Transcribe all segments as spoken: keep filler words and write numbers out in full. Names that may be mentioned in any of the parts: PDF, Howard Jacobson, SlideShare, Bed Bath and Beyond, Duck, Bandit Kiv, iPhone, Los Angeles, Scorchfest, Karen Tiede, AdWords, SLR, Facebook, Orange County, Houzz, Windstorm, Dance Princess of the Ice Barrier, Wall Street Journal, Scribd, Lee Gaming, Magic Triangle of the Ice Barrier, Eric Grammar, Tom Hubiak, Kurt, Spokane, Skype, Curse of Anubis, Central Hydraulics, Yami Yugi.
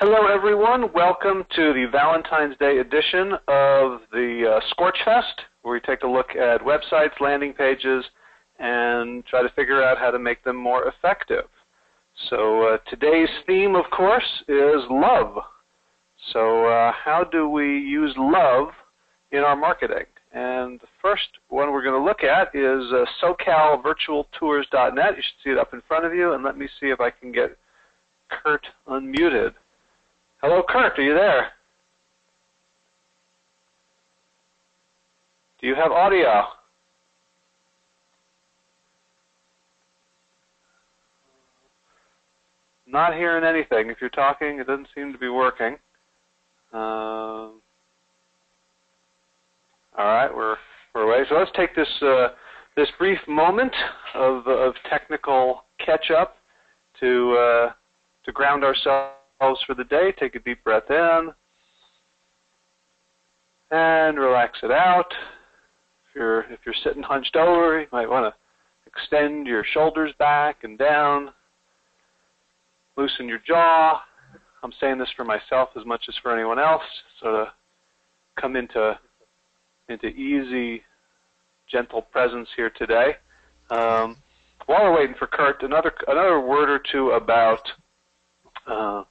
Hello, everyone. Welcome to the Valentine's Day edition of the uh, Scorch Fest, where we take a look at websites, landing pages, and try to figure out how to make them more effective. So uh, today's theme, of course, is love. So uh, how do we use love in our marketing? And the first one we're going to look at is uh, SoCal Virtual Tours dot net. You should see it up in front of you, and let me see if I can get Kurt unmuted. Hello, Kurt, are you there? Do you have audio? Not hearing anything. If you're talking, it doesn't seem to be working. Uh, all right, we're we're away. So let's take this uh, this brief moment of of technical catch up to uh, to ground ourselves for the day. Take a deep breath in and relax it out. If you're if you're sitting hunched over, you might want to extend your shoulders back and down. Loosen your jaw. I'm saying this for myself as much as for anyone else. Sort of come into into easy, gentle presence here today. Um, while we're waiting for Kurt, another another word or two about. Uh,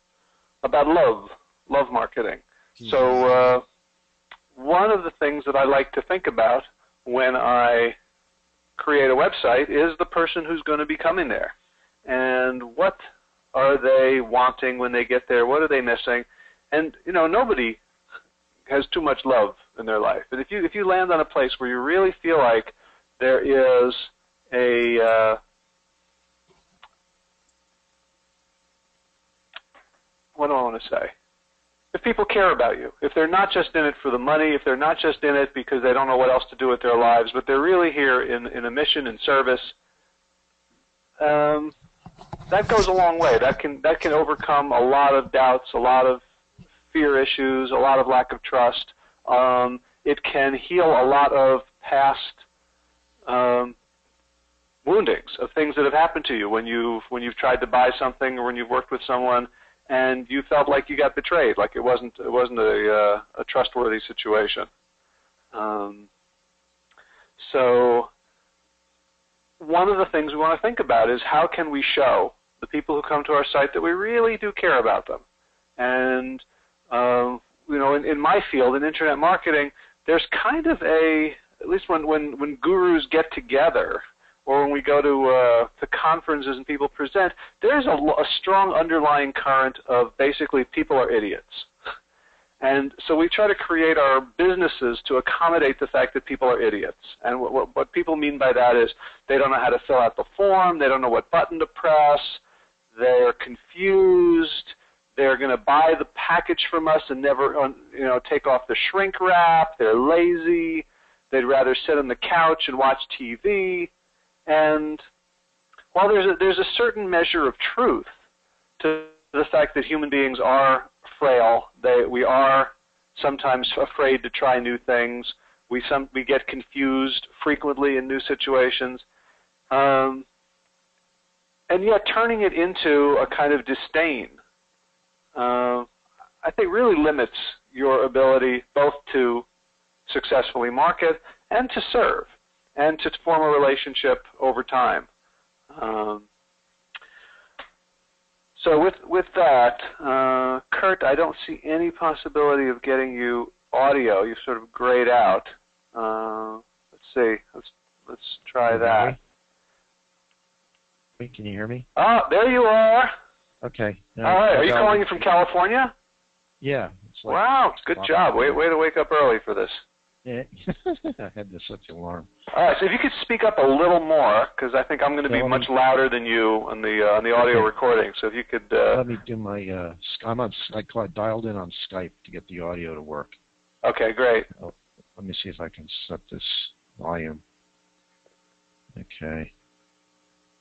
about love, love marketing. Yes. So uh, one of the things that I like to think about when I create a website is the person who's going to be coming there. And what are they wanting when they get there? What are they missing? And, you know, nobody has too much love in their life. But if you, if you land on a place where you really feel like there is a... Uh, what do I want to say? If people care about you, if they're not just in it for the money, if they're not just in it because they don't know what else to do with their lives, but they're really here in, in a mission and service, um, that goes a long way. That can, that can overcome a lot of doubts, a lot of fear issues, a lot of lack of trust. Um, it can heal a lot of past um, woundings of things that have happened to you when you've, when you've tried to buy something or when you've worked with someone and you felt like you got betrayed, like it wasn't it wasn't a, uh, a trustworthy situation. Um, so one of the things we want to think about is how can we show the people who come to our site that we really do care about them. And um, you know, in, in my field, in internet marketing, there's kind of a, at least when when, when gurus get together, or when we go to uh, the conferences and people present, there's a, a strong underlying current of basically people are idiots. And so we try to create our businesses to accommodate the fact that people are idiots. And what, what, what people mean by that is they don't know how to fill out the form, they don't know what button to press, they're confused, they're going to buy the package from us and never you know, take off the shrink wrap, they're lazy, they'd rather sit on the couch and watch T V. And while there's a, there's a certain measure of truth to the fact that human beings are frail, they, we are sometimes afraid to try new things, we, some, we get confused frequently in new situations, um, and yet turning it into a kind of disdain, uh, I think really limits your ability both to successfully market and to serve, and to form a relationship over time. Um, so with, with that, uh, Kurt, I don't see any possibility of getting you audio. You've sort of grayed out. Uh, let's see. Let's, let's try that. Wait, can you hear me? Oh, there you are. Okay. All right. Are you calling you from California? Yeah. It's like wow. Good job. Way, way to wake up early for this. Yeah. I had this such alarm. All right, so if you could speak up a little more, because I think I'm going to be much louder than you on the uh, on the audio okay. recording. So if you could, uh, let me do my. Uh, I'm on. I dialed in on Skype to get the audio to work. Okay, great. Oh, let me see if I can set this volume. Okay.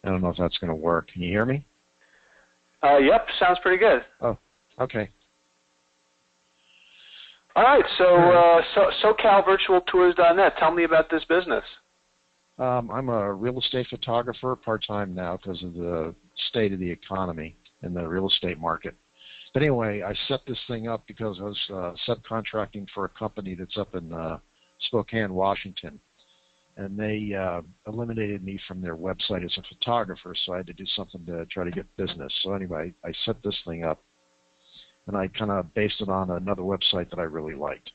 I don't know if that's going to work. Can you hear me? Uh, yep. Sounds pretty good. Oh, okay. All right, so, uh, so SoCal Virtual Tours dot net, tell me about this business. Um, I'm a real estate photographer part-time now because of the state of the economy and the real estate market. But anyway, I set this thing up because I was uh, subcontracting for a company that's up in uh, Spokane, Washington. And they uh, eliminated me from their website as a photographer, so I had to do something to try to get business. So anyway, I set this thing up, and I kind of based it on another website that I really liked.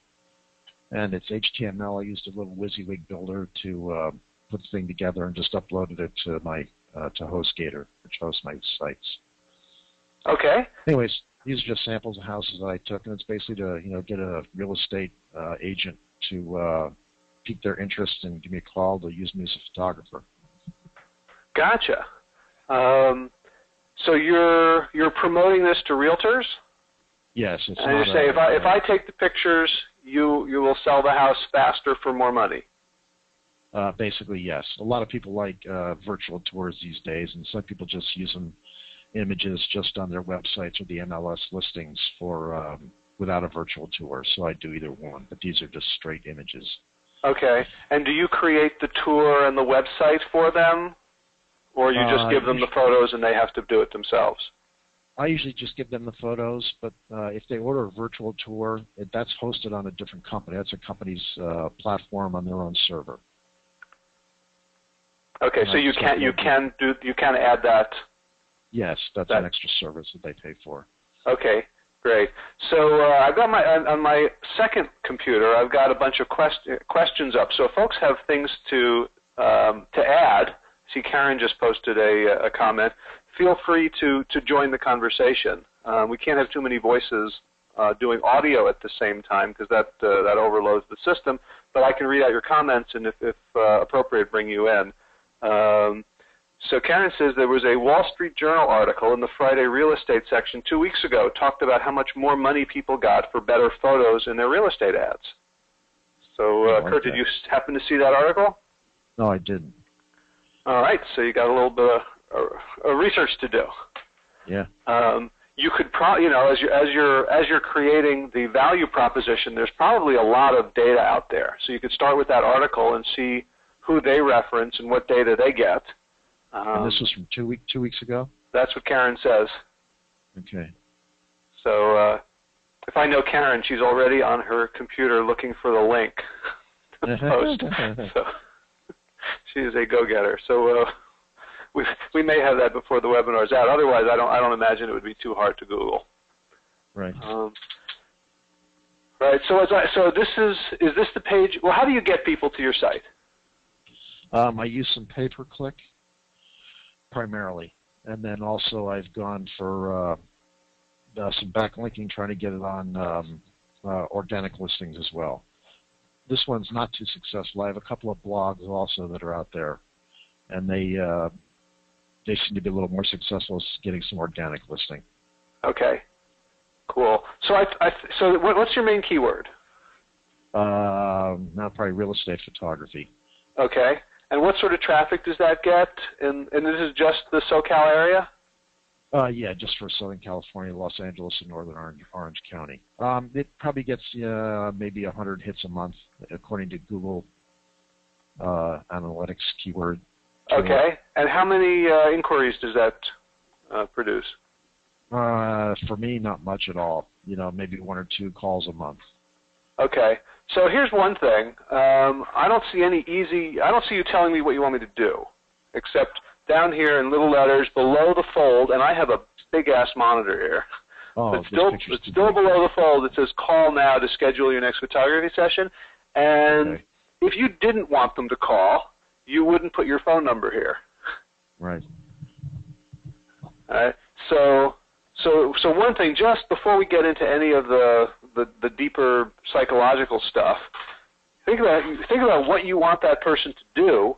And it's H T M L. I used a little WYSIWYG builder to uh, put the thing together and just uploaded it to my uh, to HostGator, which hosts my sites. Okay. Anyways, these are just samples of houses that I took, and it's basically to you know get a real estate uh, agent to uh, pique their interest and give me a call to use me as a photographer. Gotcha. Um, so you're you're promoting this to realtors? Yes. It's and not you say a, if I if I take the pictures, you you will sell the house faster for more money. Uh, basically, yes. A lot of people like uh, virtual tours these days, and some people just use them images just on their websites or the M L S listings for um, without a virtual tour. So I do either one, but these are just straight images. Okay. And do you create the tour and the website for them, or you just uh, give them the photos and they have to do it themselves? I usually just give them the photos, but uh, if they order a virtual tour, it, that's hosted on a different company. That's a company's uh, platform on their own server. Okay, and so you can you can do you can add that. Yes, that's that. An extra service that they pay for. Okay, great. So uh, I've got my on, on my second computer, I've got a bunch of quest questions up. So if folks have things to um, to add. See, Karen just posted a, a comment. Feel free to, to join the conversation. Uh, we can't have too many voices uh, doing audio at the same time because that, uh, that overloads the system, but I can read out your comments and, if, if uh, appropriate, bring you in. Um, so Karen says there was a Wall Street Journal article in the Friday real estate section two weeks ago talked about how much more money people got for better photos in their real estate ads. So, uh, like Kurt, that. Did you happen to see that article? No, I didn't. All right, so you got a little bit of uh, research to do. Yeah. Um, you could probably, you know, as you as you're as you're creating the value proposition, there's probably a lot of data out there. So you could start with that article and see who they reference and what data they get. Um, and this was from two week two weeks ago. That's what Karen says. Okay. So uh, if I know Karen, she's already on her computer looking for the link to post. So. She is a go-getter, so uh, we we may have that before the webinar is out. Otherwise, I don't I don't imagine it would be too hard to Google. Right. Um, right. So as I, so this is is this the page? Well, how do you get people to your site? Um, I use some pay-per-click primarily, and then also I've gone for uh, uh, some backlinking, trying to get it on um, uh, organic listings as well. This one's not too successful. I have a couple of blogs also that are out there, and they uh, they seem to be a little more successful as getting some organic listing. Okay, cool. So I, I so what's your main keyword? Uh, now probably real estate photography. Okay, and what sort of traffic does that get? And and this is just the SoCal area? Uh, yeah, just for Southern California, Los Angeles, and Northern Orange, Orange County. Um, it probably gets uh, maybe one hundred hits a month, according to Google uh, Analytics keyword. keyword. Okay. And how many uh, inquiries does that uh, produce? Uh, for me, not much at all. You know, maybe one or two calls a month. Okay. So here's one thing. Um, I don't see any easy – I don't see you telling me what you want me to do, except – down here in little letters below the fold, and I have a big-ass monitor here. Oh, it's still, it's still below the fold. It says, call now to schedule your next photography session. And okay. If you didn't want them to call, you wouldn't put your phone number here. Right. All right. So, so, so one thing, just before we get into any of the, the, the deeper psychological stuff, think about, think about what you want that person to do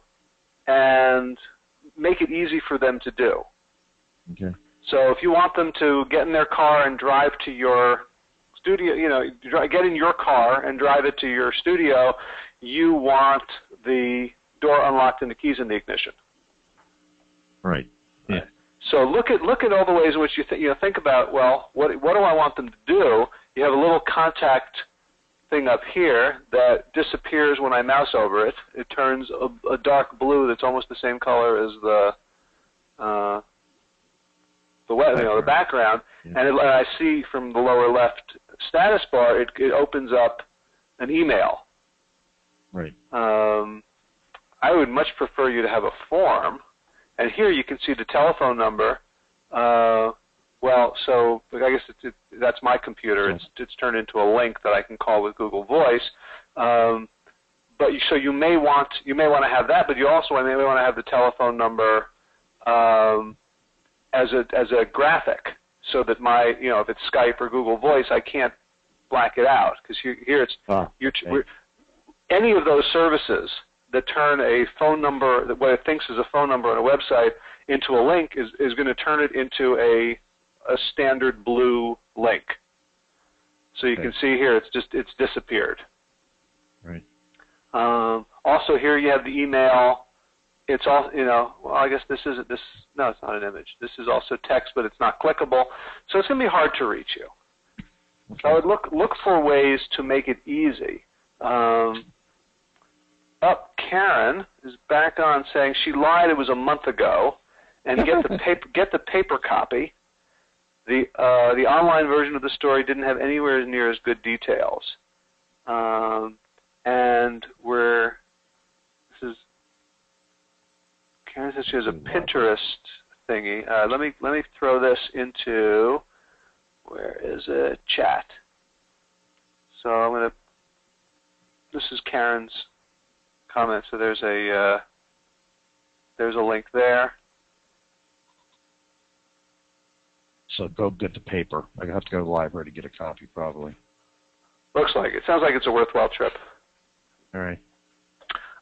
and make it easy for them to do. Okay. So if you want them to get in their car and drive to your studio, you know, get in your car and drive it to your studio, you want the door unlocked and the keys in the ignition. Right. Yeah. So look at look at all the ways in which you think you know, think about, well, what what do I want them to do? You have a little contact thing up here that disappears when I mouse over it. It turns a, a dark blue that's almost the same color as the uh, the web, you know, the background, and, it, and I see from the lower left status bar, it, it opens up an email. Right. Um, I would much prefer you to have a form, and here you can see the telephone number. Uh, well, so I guess it, it, that's my computer. It's it's turned into a link that I can call with Google Voice. Um, but you, so you may want you may want to have that, but you also may want to have the telephone number um, as a as a graphic, so that my you know if it's Skype or Google Voice, I can't black it out, because here, here it's ah, you're, okay. any of those services that turn a phone number, that what it thinks is a phone number on a website, into a link is, is going to turn it into a a standard blue link. So you okay. can see here it's just it's disappeared. Right. Um, also here you have the email. It's all you know. Well, I guess this isn't this. No, it's not an image. This is also text, but it's not clickable. So it's going to be hard to reach you. Okay. So I would look look for ways to make it easy. Um, Up, Karen is back on saying she lied. It was a month ago, and get the paper. Get the paper copy. The uh, the online version of the story didn't have anywhere near as good details. Um, and we're this is Karen says she has a Pinterest thingy. Uh, let me let me throw this into where is it chat. So I'm gonna. This is Karen's. Comment. So there's a uh, there's a link there. So go get the paper. I have to go to the library to get a copy, probably. Looks like it. Sounds like it's a worthwhile trip. All right.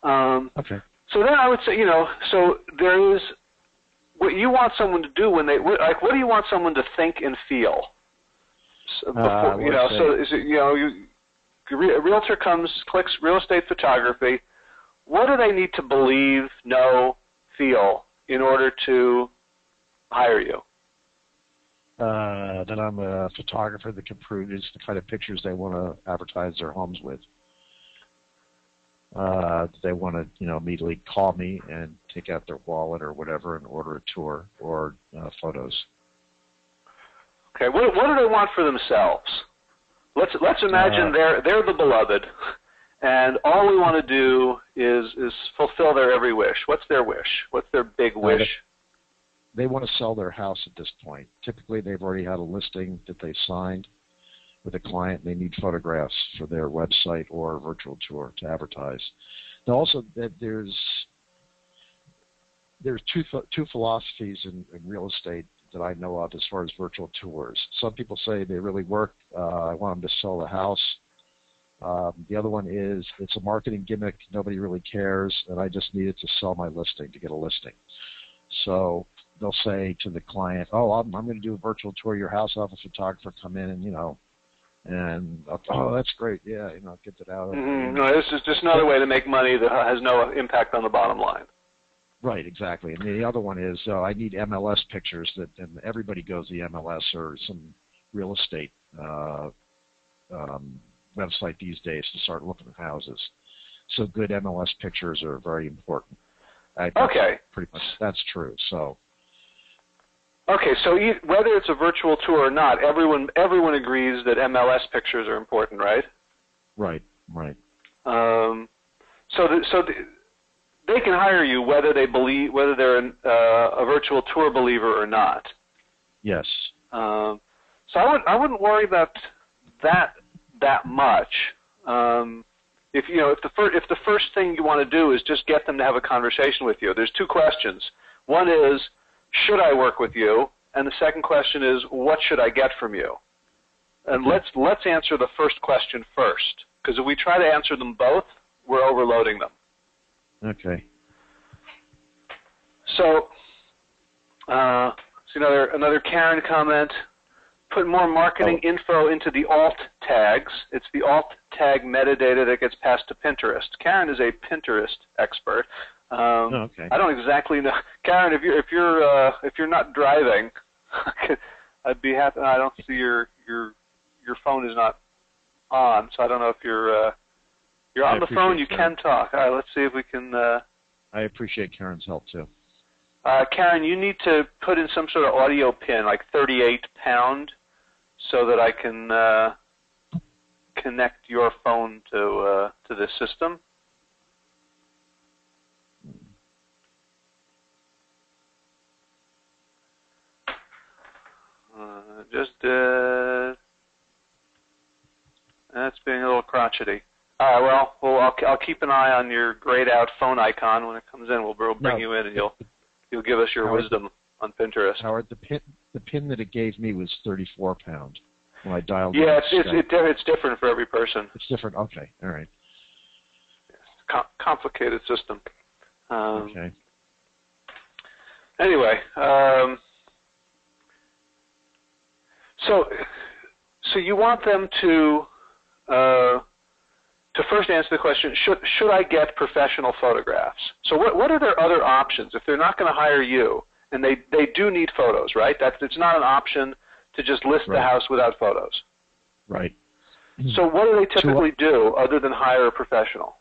Um, okay. So then I would say, you know, so there is what you want someone to do when they like. What do you want someone to think and feel? So before, uh, you know. So is it you know you a realtor comes, clicks real estate photography. What do they need to believe, know, feel in order to hire you? Uh, that I'm a photographer that can produce the kind of pictures they want to advertise their homes with. Uh, they want to, you know, immediately call me and take out their wallet or whatever and order a tour or uh, photos. Okay. What, what do they want for themselves? Let's let's imagine uh, they're they're the beloved. And all we want to do is, is fulfill their every wish. What's their wish? What's their big wish? They want to sell their house at this point. Typically, they've already had a listing that they signed with a client. They need photographs for their website or virtual tour to advertise. Now, also, that there's there's two two philosophies in, in real estate that I know of as far as virtual tours. Some people say they really work. Uh, I want them to sell the house. Um, the other one is it's a marketing gimmick. Nobody really cares, and I just needed to sell my listing to get a listing. So they'll say to the client, "Oh, I'm, I'm going to do a virtual tour of your house. I'll have a photographer come in, and you know, and I'll, oh, that's great. Yeah, you know, get that out." Mm-hmm. No, this is just another way to make money that has no impact on the bottom line. Right, exactly. And the other one is uh, I need M L S pictures that, and everybody goes to the M L S or some real estate. Uh, um, website these days to start looking at houses. So good M L S pictures are very important. I think okay. Pretty much that's true. So. Okay, so you, whether it's a virtual tour or not, everyone everyone agrees that M L S pictures are important, right? Right, right. Um, so the, so the, they can hire you whether they believe whether they're an, uh, a virtual tour believer or not. Yes. Um, so I would I wouldn't worry about that. that much. Um, if you know, if the first if the first thing you want to do is just get them to have a conversation with you, there's two questions. One is, should I work with you? And the second question is, what should I get from you? And let's let's answer the first question first, because if we try to answer them both, we're overloading them. Okay. So, uh, see another another Karen comment. Put more marketing oh. info into the alt tags. It's the alt tag metadata that gets passed to Pinterest. Karen is a Pinterest expert. Um, oh, okay. I don't exactly know. Karen, if you're if you're uh, if you're not driving, I'd be happy. I don't see your your your phone is not on, so I don't know if you're uh, you're on the phone. You that. can talk. All right, let's see if we can. Uh, I appreciate Karen's help too. Uh, Karen, you need to put in some sort of audio pin, like thirty-eight pound, so that I can uh, connect your phone to uh, to this system. Uh, just uh, that's being a little crotchety. All right, well, well I'll, I'll keep an eye on your grayed out phone icon. When it comes in, we'll, we'll bring no. you in, and you'll. You'll give us your Howard, wisdom on Pinterest. Howard, the pin, the pin that it gave me was thirty-four pound when I dialed. Yeah, it's it's, it, it's different for every person. It's different. Okay, all right. It's a com complicated system. Um, okay. Anyway, um, so so you want them to uh, to first answer the question, should, should I get professional photographs? So what, what are their other options? If they're not going to hire you, and they, they do need photos, right? That's, it's not an option to just list right. the house without photos. Right. So what do they typically do other than hire a professional?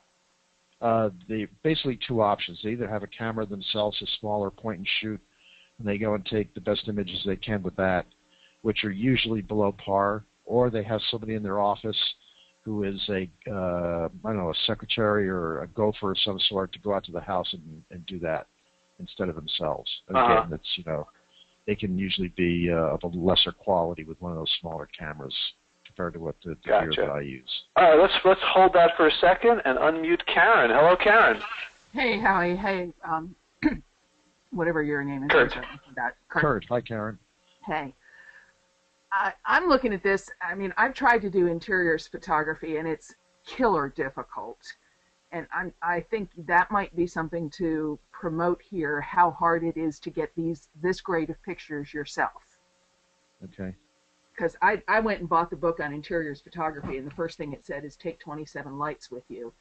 Uh, they, basically two options. They either have a camera themselves, a smaller point and shoot, and they go and take the best images they can with that, which are usually below par, or they have somebody in their office who is a, uh, I don't know, a secretary or a gopher of some sort to go out to the house and, and do that instead of themselves. Again, uh-huh. that's, you know, they can usually be uh, of a lesser quality with one of those smaller cameras compared to what the, the gotcha. gear that I use. All right, let's, let's hold that for a second and unmute Karen. Hello, Karen. Hey, Howie. Hey, um, whatever your name is. Kurt. Kurt. Kurt. Hi, Karen. Hey. I'm looking at this. I mean, I've tried to do interiors photography, and it's killer difficult. And I'm, I think that might be something to promote here, how hard it is to get these this grade of pictures yourself. Okay. Because I, I went and bought the book on interiors photography, and the first thing it said is take twenty-seven lights with you.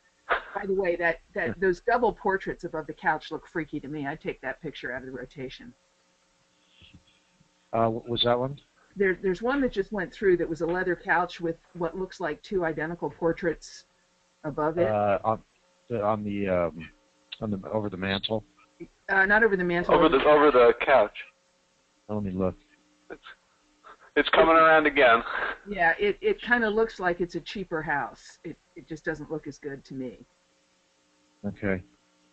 By the way, that, that those double portraits above the couch look freaky to me. I'd take that picture out of the rotation. Uh, what was that one? There, there's one that just went through that was a leather couch with what looks like two identical portraits above it. Uh, on the on the, um, on the over the mantle. Uh, not over the mantle. Over, over the, the over the couch. Let me look. It's, it's coming it, around again. Yeah, it it kind of looks like it's a cheaper house. It it just doesn't look as good to me. Okay.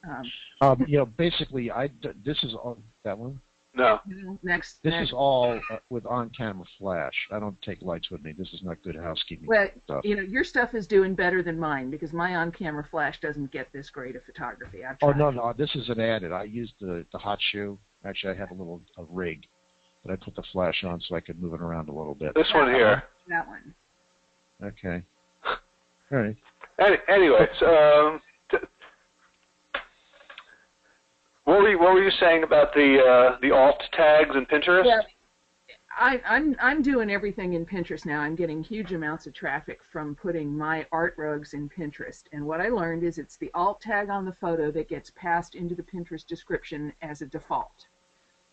Um, um you know, basically, I this is all, that one. No. Next, this next. is all uh, with on-camera flash. I don't take lights with me. This is not good housekeeping. Well, stuff. you know, your stuff is doing better than mine because my on-camera flash doesn't get this grade of photography. I've oh no, no, this is an added. I used the the hot shoe. Actually, I have a little a rig, but I put the flash on so I could move it around a little bit. This that one here. One. That one. Okay. All right. Any, anyway, so, um, What were, you, what were you saying about the uh, the alt tags in Pinterest? Yeah, I, I'm I'm doing everything in Pinterest now. I'm getting huge amounts of traffic from putting my art rugs in Pinterest. And what I learned is it's the alt tag on the photo that gets passed into the Pinterest description as a default.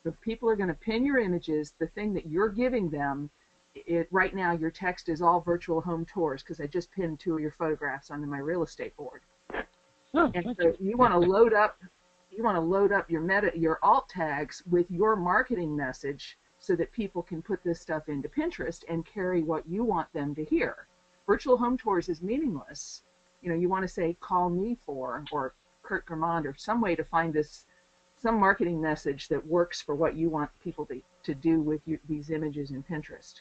So if people are going to pin your images, the thing that you're giving them, it right now your text is all virtual home tours because I just pinned two of your photographs onto my real estate board. Oh, and so you, you want to load up. You want to load up your meta, your alt tags with your marketing message so that people can put this stuff into Pinterest and carry what you want them to hear. Virtual home tours is meaningless. You know, you want to say, call me for, or Kurt Grammond, or some way to find this, some marketing message that works for what you want people to, to do with you, these images in Pinterest.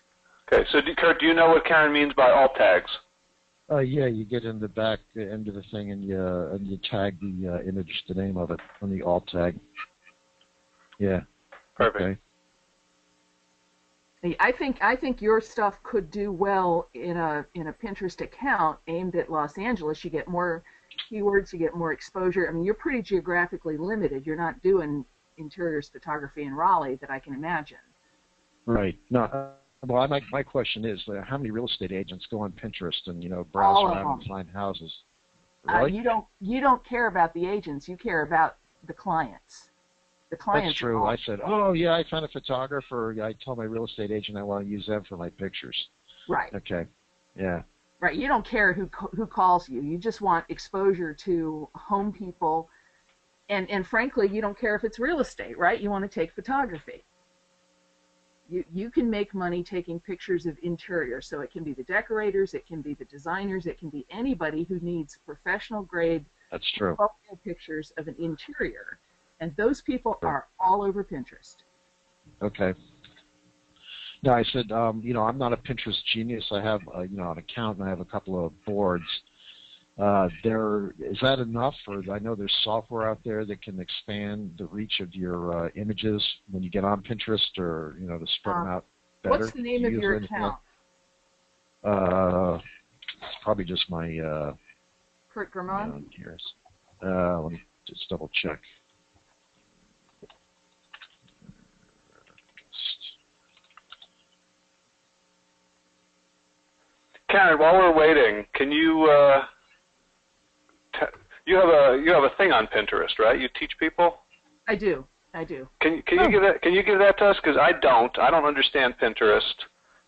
Okay, so do, Kurt, do you know what Karen means by alt tags? Uh, yeah, you get in the back end of the thing and you, uh, and you tag the uh, image, the name of it, on the alt tag. Yeah. Perfect. Okay. I think I think your stuff could do well in a in a Pinterest account aimed at Los Angeles. You get more keywords, you get more exposure. I mean, you're pretty geographically limited. You're not doing interiors photography in Raleigh that I can imagine. Right. No. Well, my, my question is, uh, how many real estate agents go on Pinterest and, you know, browse around and find houses? Really? Uh, you don't you don't care about the agents. You care about the clients. The clients. That's true. I said, oh, yeah, I found a photographer. I told my real estate agent I want to use them for my pictures. Right. Okay. Yeah. Right. You don't care who, who calls you. You just want exposure to home people And, and frankly, you don't care if it's real estate, right? You want to take photography. You, you can make money taking pictures of interior. So it can be the decorators, it can be the designers, it can be anybody who needs professional grade That's true. pictures of an interior. And those people sure. are all over Pinterest. Okay. No, I said, um, you know, I'm not a Pinterest genius. I have, uh, you know, an account and I have a couple of boards. Uh, there is that enough? Or I know there's software out there that can expand the reach of your uh, images when you get on Pinterest, or you know, to spread um, them out better. What's the name you of your account? Like, uh, it's probably just my. Uh, Kurt Grammar. Uh, let me just double check. Karen, while we're waiting, can you uh, t you have a you have a thing on Pinterest, right? You teach people. I do, I do. Can can oh. you give that Can you give that to us? Because I don't, I don't understand Pinterest.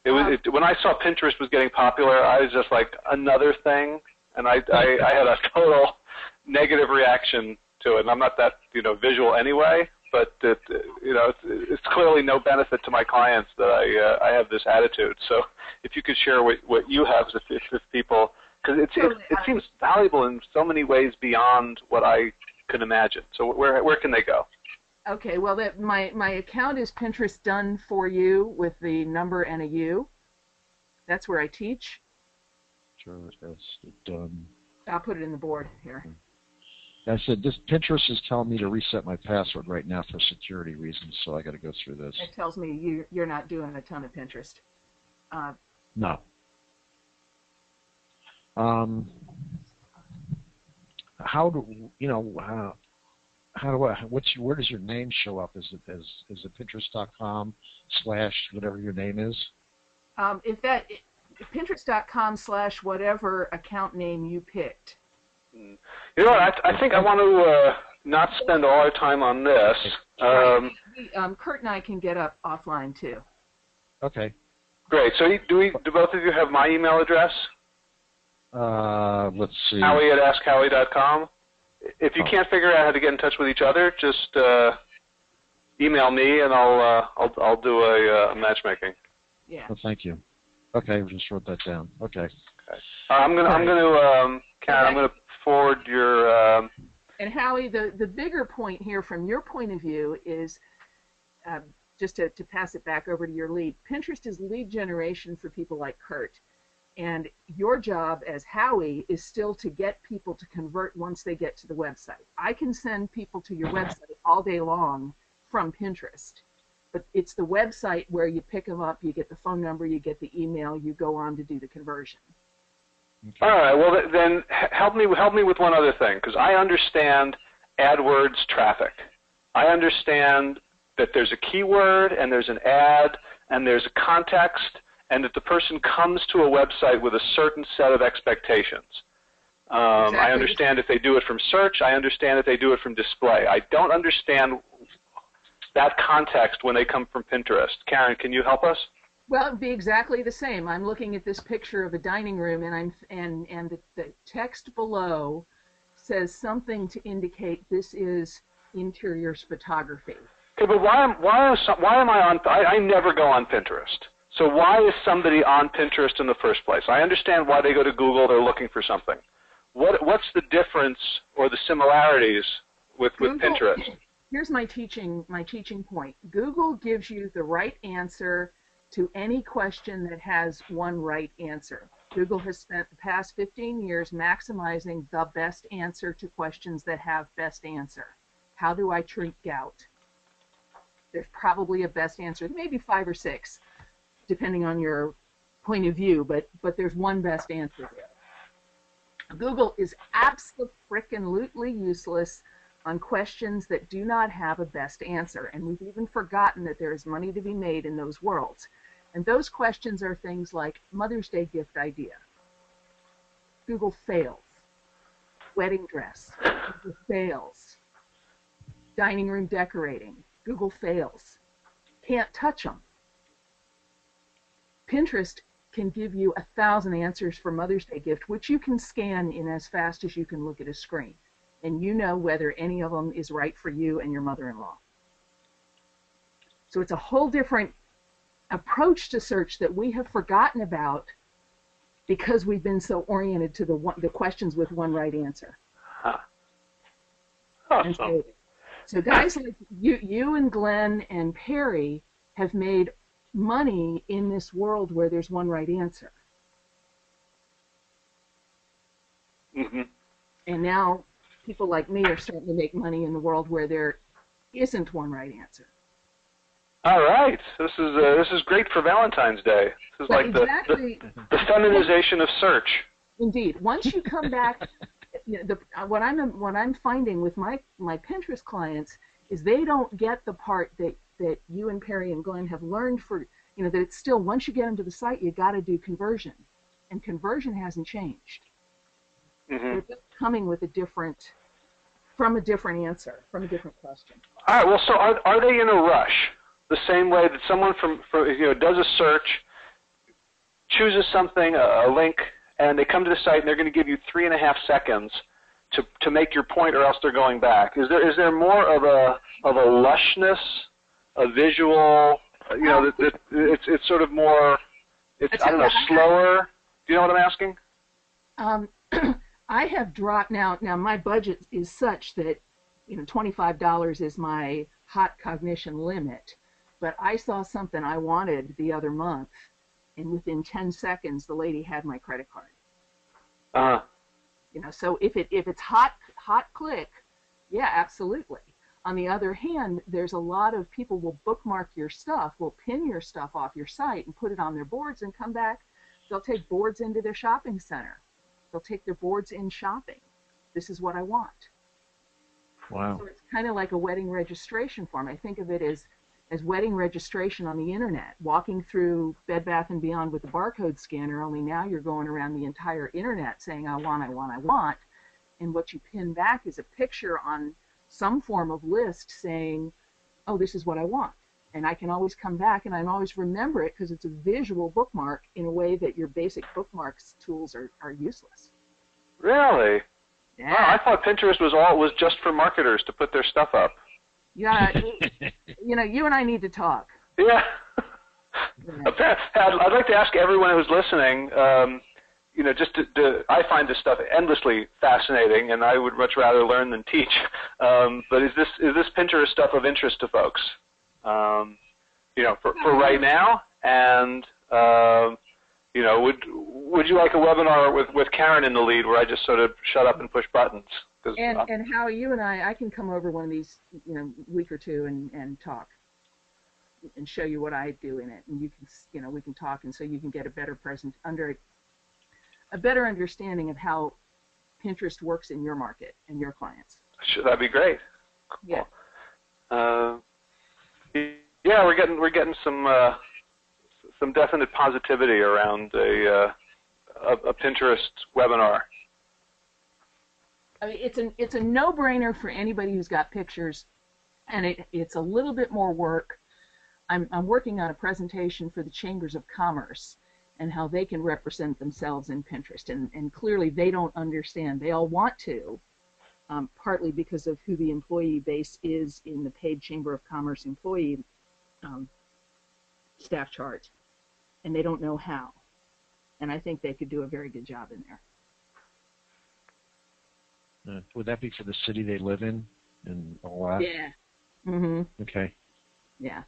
It was um, it, when I saw Pinterest was getting popular, I was just like another thing, and I, I I had a total negative reaction to it. And I'm not that you know visual anyway, but it, you know it's, it's clearly no benefit to my clients that I uh, I have this attitude. So if you could share what what you have with, with people, because it, it, it seems valuable in so many ways beyond what I could imagine. So where where can they go? Okay, well that, my my account is Pinterest done for you with the number and a U. That's where I teach. Sure, that's done. I'll put it in the board here. Okay. I said, this Pinterest is telling me to reset my password right now for security reasons, so I got to go through this. It tells me you, you're not doing a ton of Pinterest. Uh, no. Um, how do you know? Uh, how do I? What's your, where does your name show up? Is it as is it Pinterest dot com slash whatever your name is? Um, if that Pinterest dot com slash whatever account name you picked. You know what, I, th I think I want to uh, not spend all our time on this. Um, we, um, Kurt and I can get up offline, too. Okay. Great. So do, we, do both of you have my email address? Uh, let's see. Howie at ask Howie dot com. If you oh. can't figure out how to get in touch with each other, just uh, email me, and I'll, uh, I'll, I'll do a uh, matchmaking. Yeah. Well, thank you. Okay, we just wrote that down. Okay. okay. Uh, I'm going I'm going to, um, Karen, okay. I'm going to... forward your um... and Howie, the the bigger point here from your point of view is uh, just to, to pass it back over to your lead. Pinterest is lead generation for people like Kurt, and your job as Howie is still to get people to convert once they get to the website. I can send people to your website all day long from Pinterest, but it's the website where you pick them up, you get the phone number, you get the email, you go on to do the conversion. Okay. All right. Well, then help me help me with one other thing, because I understand AdWords traffic. I understand that there's a keyword and there's an ad and there's a context, and that the person comes to a website with a certain set of expectations. Um, exactly. I understand if they do it from search. I understand if they do it from display. I don't understand that context when they come from Pinterest. Karen, can you help us? Well, it'd be exactly the same. I'm looking at this picture of a dining room, and I'm and and the, the text below says something to indicate this is interiors photography. Okay, but why am why am why am I on? I, I never go on Pinterest. So why is somebody on Pinterest in the first place? I understand why they go to Google. They're looking for something. What what's the difference or the similarities with with Google, Pinterest? Here's my teaching my teaching point. Google gives you the right answer to any question that has one right answer. Google has spent the past fifteen years maximizing the best answer to questions that have best answer. How do I treat gout? There's probably a best answer, maybe five or six, depending on your point of view, but, but there's one best answer there. Google is abso-frickin-lutely useless on questions that do not have a best answer, and we've even forgotten that there is money to be made in those worlds. And those questions are things like Mother's Day gift idea. Google fails. Wedding dress. Google fails. Dining room decorating. Google fails. Can't touch them. Pinterest can give you a thousand answers for Mother's Day gift, which you can scan in as fast as you can look at a screen. and you know whether any of them is right for you and your mother-in-law. So it's a whole different approach to search that we have forgotten about because we've been so oriented to the one, the questions with one right answer. Huh. Awesome. So, so guys like you, you and Glenn and Perry have made money in this world where there's one right answer. Mm-hmm. And now people like me are starting to make money in the world where there isn't one right answer. All right, this is uh, this is great for Valentine's Day. This is but like exactly, the, the the feminization of search. Indeed, once you come back, you know, the, what I'm what I'm finding with my my Pinterest clients is they don't get the part that that you and Perry and Glenn have learned for you know that it's still once you get them to the site you got to do conversion, and conversion hasn't changed. Mm-hmm. They're just coming with a different from a different answer from a different question. All right. Well, so are are they in a rush? The same way that someone from, from you know does a search, chooses something, a, a link, and they come to the site and they're going to give you three and a half seconds to to make your point, or else they're going back. Is there is there more of a of a lushness, a visual, you know, that, that it's it's sort of more, it's I don't know, slower. Do you know what I'm asking? Um, I have dropped now. Now my budget is such that you know twenty-five dollars is my hot cognition limit. But I saw something I wanted the other month, and within ten seconds, the lady had my credit card. Uh-huh. You know, so if it if it's hot hot click, yeah, absolutely. On the other hand, there's a lot of people will bookmark your stuff, will pin your stuff off your site and put it on their boards and come back. They'll take boards into their shopping center. They'll take their boards in shopping. This is what I want. Wow. So it's kind of like a wedding registration form. I think of it as as wedding registration on the internet, walking through Bed Bath and Beyond with the barcode scanner, only now you're going around the entire internet saying, I want, I want, I want, and what you pin back is a picture on some form of list saying, oh, this is what I want, and I can always come back and I can always remember it because it's a visual bookmark in a way that your basic bookmarks tools are, are useless. Really? Yeah. Wow, I thought Pinterest was all was just for marketers to put their stuff up. Yeah, you know, you and I need to talk. Yeah. yeah. I'd like to ask everyone who's listening, um, you know, just to, to, I find this stuff endlessly fascinating, and I would much rather learn than teach. Um, but is this is this Pinterest stuff of interest to folks? Um, you know, for, for right now, and um, you know, would would you like a webinar with with Karen in the lead, where I just sort of shut up and push buttons? And, and how you and I, I can come over one of these, you know, week or two and, and talk and show you what I do in it, and you can, you know, we can talk, and so you can get a better present under a better understanding of how Pinterest works in your market and your clients. Sure, that'd be great. Cool. Yeah. Uh, yeah, we're getting we're getting some uh, some definite positivity around a uh, a, a Pinterest webinar. I mean, it's an it's a no-brainer for anybody who's got pictures, and it it's a little bit more work. I'm I'm working on a presentation for the Chambers of Commerce and how they can represent themselves in Pinterest, and and clearly they don't understand. They all want to, um, partly because of who the employee base is in the paid Chamber of Commerce employee um, staff chart, and they don't know how. And I think they could do a very good job in there. Uh, would that be for the city they live in and all that? Yeah. Mm-hmm. Okay. Yeah.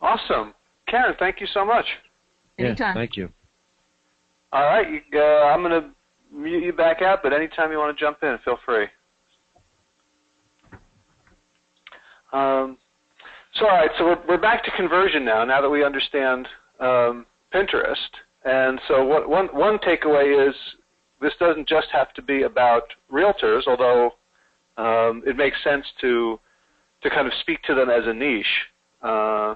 Awesome. Karen, thank you so much. Anytime. Yeah, thank you. All right. You, uh, I'm going to mute you back out, but anytime you want to jump in, feel free. Um, so, all right. So we're, we're back to conversion now, now that we understand um, Pinterest. And so what, one, one takeaway is, this doesn't just have to be about realtors, although um, it makes sense to to kind of speak to them as a niche. Uh,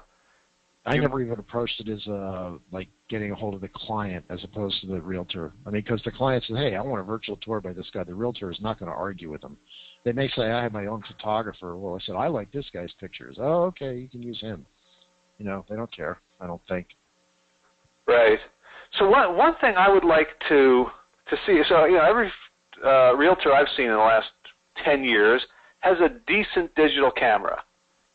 I never even approached it as a, like getting a hold of the client as opposed to the realtor. I mean, because the client says, hey, I want a virtual tour by this guy. The realtor is not going to argue with them. They may say, I have my own photographer. Well, I said, I like this guy's pictures. Oh, okay, you can use him. You know, they don't care, I don't think. Right. So one, one thing I would like to... to see, so you know, every uh, realtor I've seen in the last ten years has a decent digital camera.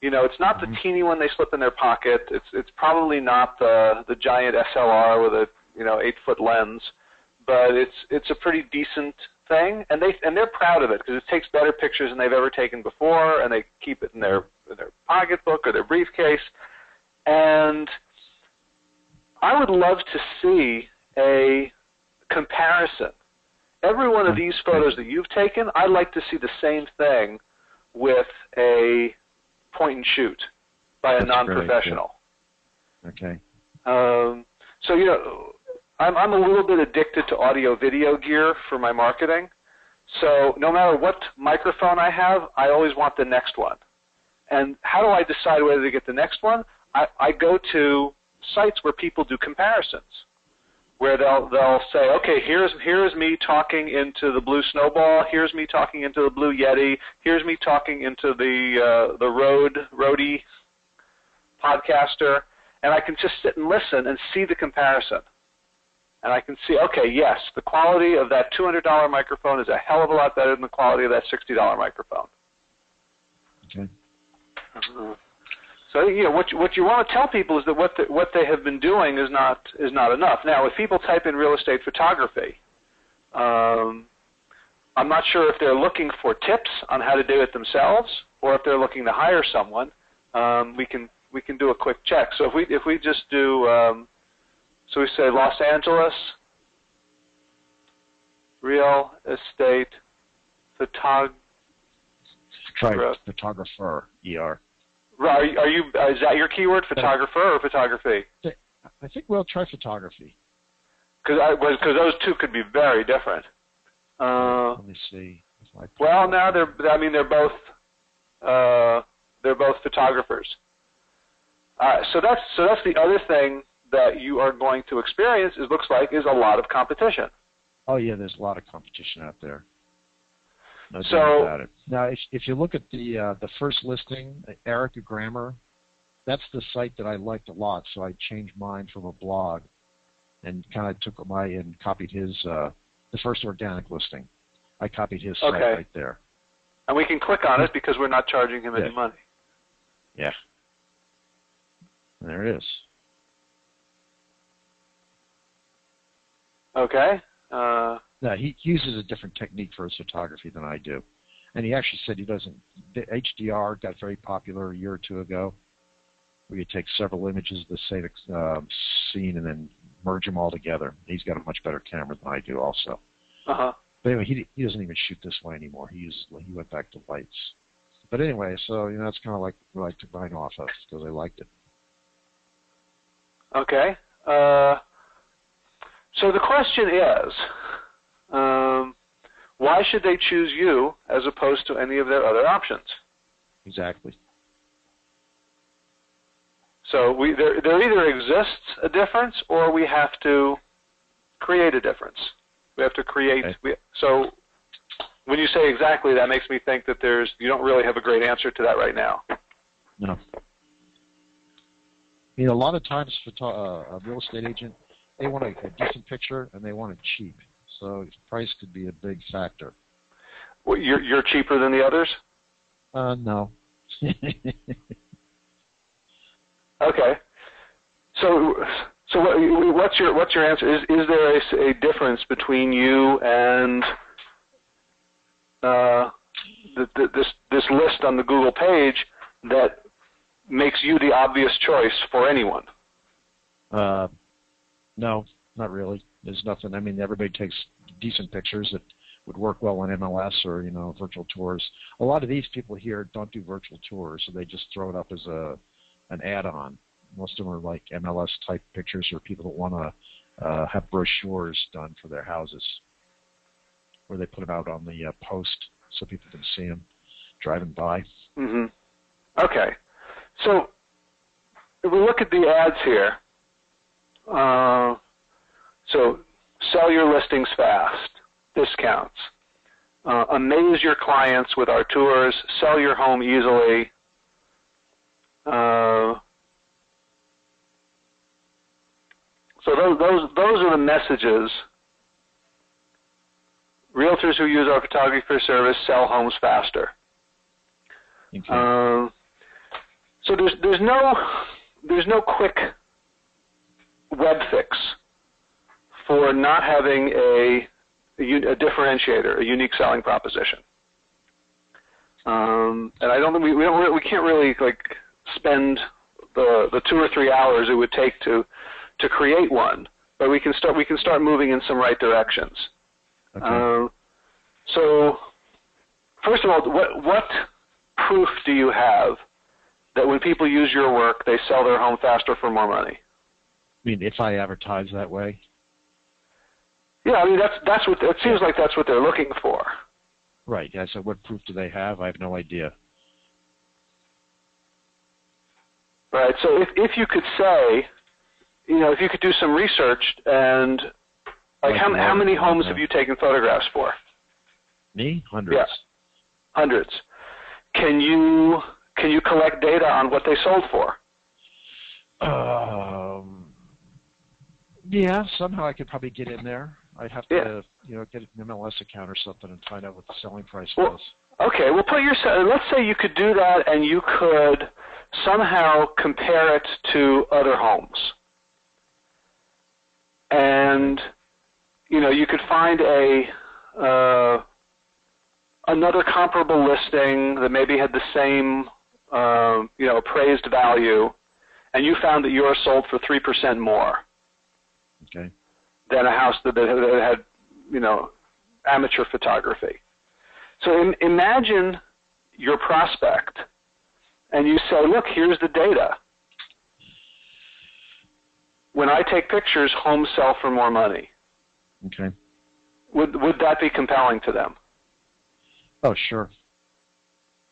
You know, it's not mm-hmm. the teeny one they slip in their pocket. It's it's probably not the the giant S L R with a you know eight foot lens, but it's it's a pretty decent thing, and they and they're proud of it because it takes better pictures than they've ever taken before, and they keep it in their in their pocketbook or their briefcase. And I would love to see a comparison. Every one of these photos that you've taken, I'd like to see the same thing with a point and shoot by a non-professional. Okay. Um, so, you know, I'm, I'm a little bit addicted to audio video gear for my marketing. So no matter what microphone I have, I always want the next one. And how do I decide whether to get the next one? I, I go to sites where people do comparisons, where they'll they'll say, okay, here's here's me talking into the blue snowball, here's me talking into the blue Yeti, here's me talking into the uh, the Rode Rode podcaster, and I can just sit and listen and see the comparison, and I can see, okay, yes, the quality of that two hundred dollar microphone is a hell of a lot better than the quality of that sixty dollar microphone. Okay. Uh-huh. So you know what you, what you want to tell people is that what the, what they have been doing is not is not enough. Now, if people type in real estate photography, um, I'm not sure if they're looking for tips on how to do it themselves or if they're looking to hire someone. Um, we can we can do a quick check. So if we if we just do um, so we say Los Angeles real estate photog- right. photographer E R. Right. Are you? Is that your keyword, photographer or photography? I think we'll try photography. Because those two could be very different. Uh, Let me see. Well, now they're. I mean, they're both. Uh, they're both photographers. All right. So that's so that's the other thing that you are going to experience. It looks like is a lot of competition. Oh yeah, there's a lot of competition out there. No doubt so, about it. Now, if, if you look at the uh, the first listing, Eric Grammar, that's the site that I liked a lot. So I changed mine from a blog, and kind of took my and copied his uh, the first organic listing. I copied his okay. site right there. And we can click on it because we're not charging him yeah. any money. Yeah. There it is. Okay. Uh, No, he uses a different technique for his photography than I do. And he actually said he doesn't. H D R got very popular a year or two ago, where you take several images of the same uh, scene and then merge them all together. He's got a much better camera than I do also. Uh-huh. But anyway, he, he doesn't even shoot this way anymore. He, uses, he went back to lights. But anyway, so you know, that's kind of like what I took mine off of because I liked it. Okay. Uh, so the question is... Um, why should they choose you as opposed to any of their other options? Exactly. So we there, there either exists a difference or we have to create a difference. We have to create. Okay. We, so when you say exactly, that makes me think that there's you don't really have a great answer to that right now. No. I mean, a lot of times photo, uh, a real estate agent, they want a, a decent picture and they want it cheap. So price could be a big factor. Well, you're, you're cheaper than the others? Uh, no. Okay. So, so what, what's your what's your answer? Is is there a, a difference between you and uh, the, the, this this list on the Google page that makes you the obvious choice for anyone? Uh, no, not really. There's nothing. I mean, everybody takes decent pictures that would work well on M L S or, you know, virtual tours. A lot of these people here don't do virtual tours, so they just throw it up as a an add-on. Most of them are like M L S-type pictures or people that want to uh, have brochures done for their houses, where they put them out on the uh, post so people can see them driving by. Mm-hmm. Okay. So if we look at the ads here, uh, so sell your listings fast, discounts, uh, amaze your clients with our tours, sell your home easily. Uh, so those, those, those are the messages realtors who use our photography for service sell homes faster. Okay. Uh, so there's there's no there's no quick web fix for not having a a differentiator, a unique selling proposition. Um, and I don't think we we, don't, we can't really like spend the the two or three hours it would take to to create one, but we can start we can start moving in some right directions. Okay. Uh, so, first of all, what what proof do you have that when people use your work, they sell their home faster for more money? I mean, if I advertise that way. Yeah, I mean that's that's what it seems like. That's what they're looking for. Right. Yeah. So, what proof do they have? I have no idea. Right. So, if if you could say, you know, if you could do some research and like, like how how many homes have you taken photographs for? Me? Hundreds. Yeah. Hundreds. Can you can you collect data on what they sold for? Um. Yeah. Somehow I could probably get in there. I'd have to, yeah. you know, get an M L S account or something and find out what the selling price well, was. Okay, well, put your, let's say you could do that and you could somehow compare it to other homes. And, you know, you could find a uh, another comparable listing that maybe had the same, uh, you know, appraised value, and you found that yours sold for three percent more. Okay. Than a house that had, you know, amateur photography. So im- imagine your prospect, and you say, look, here's the data. When I take pictures, homes sell for more money. Okay. Would would that be compelling to them? Oh, sure.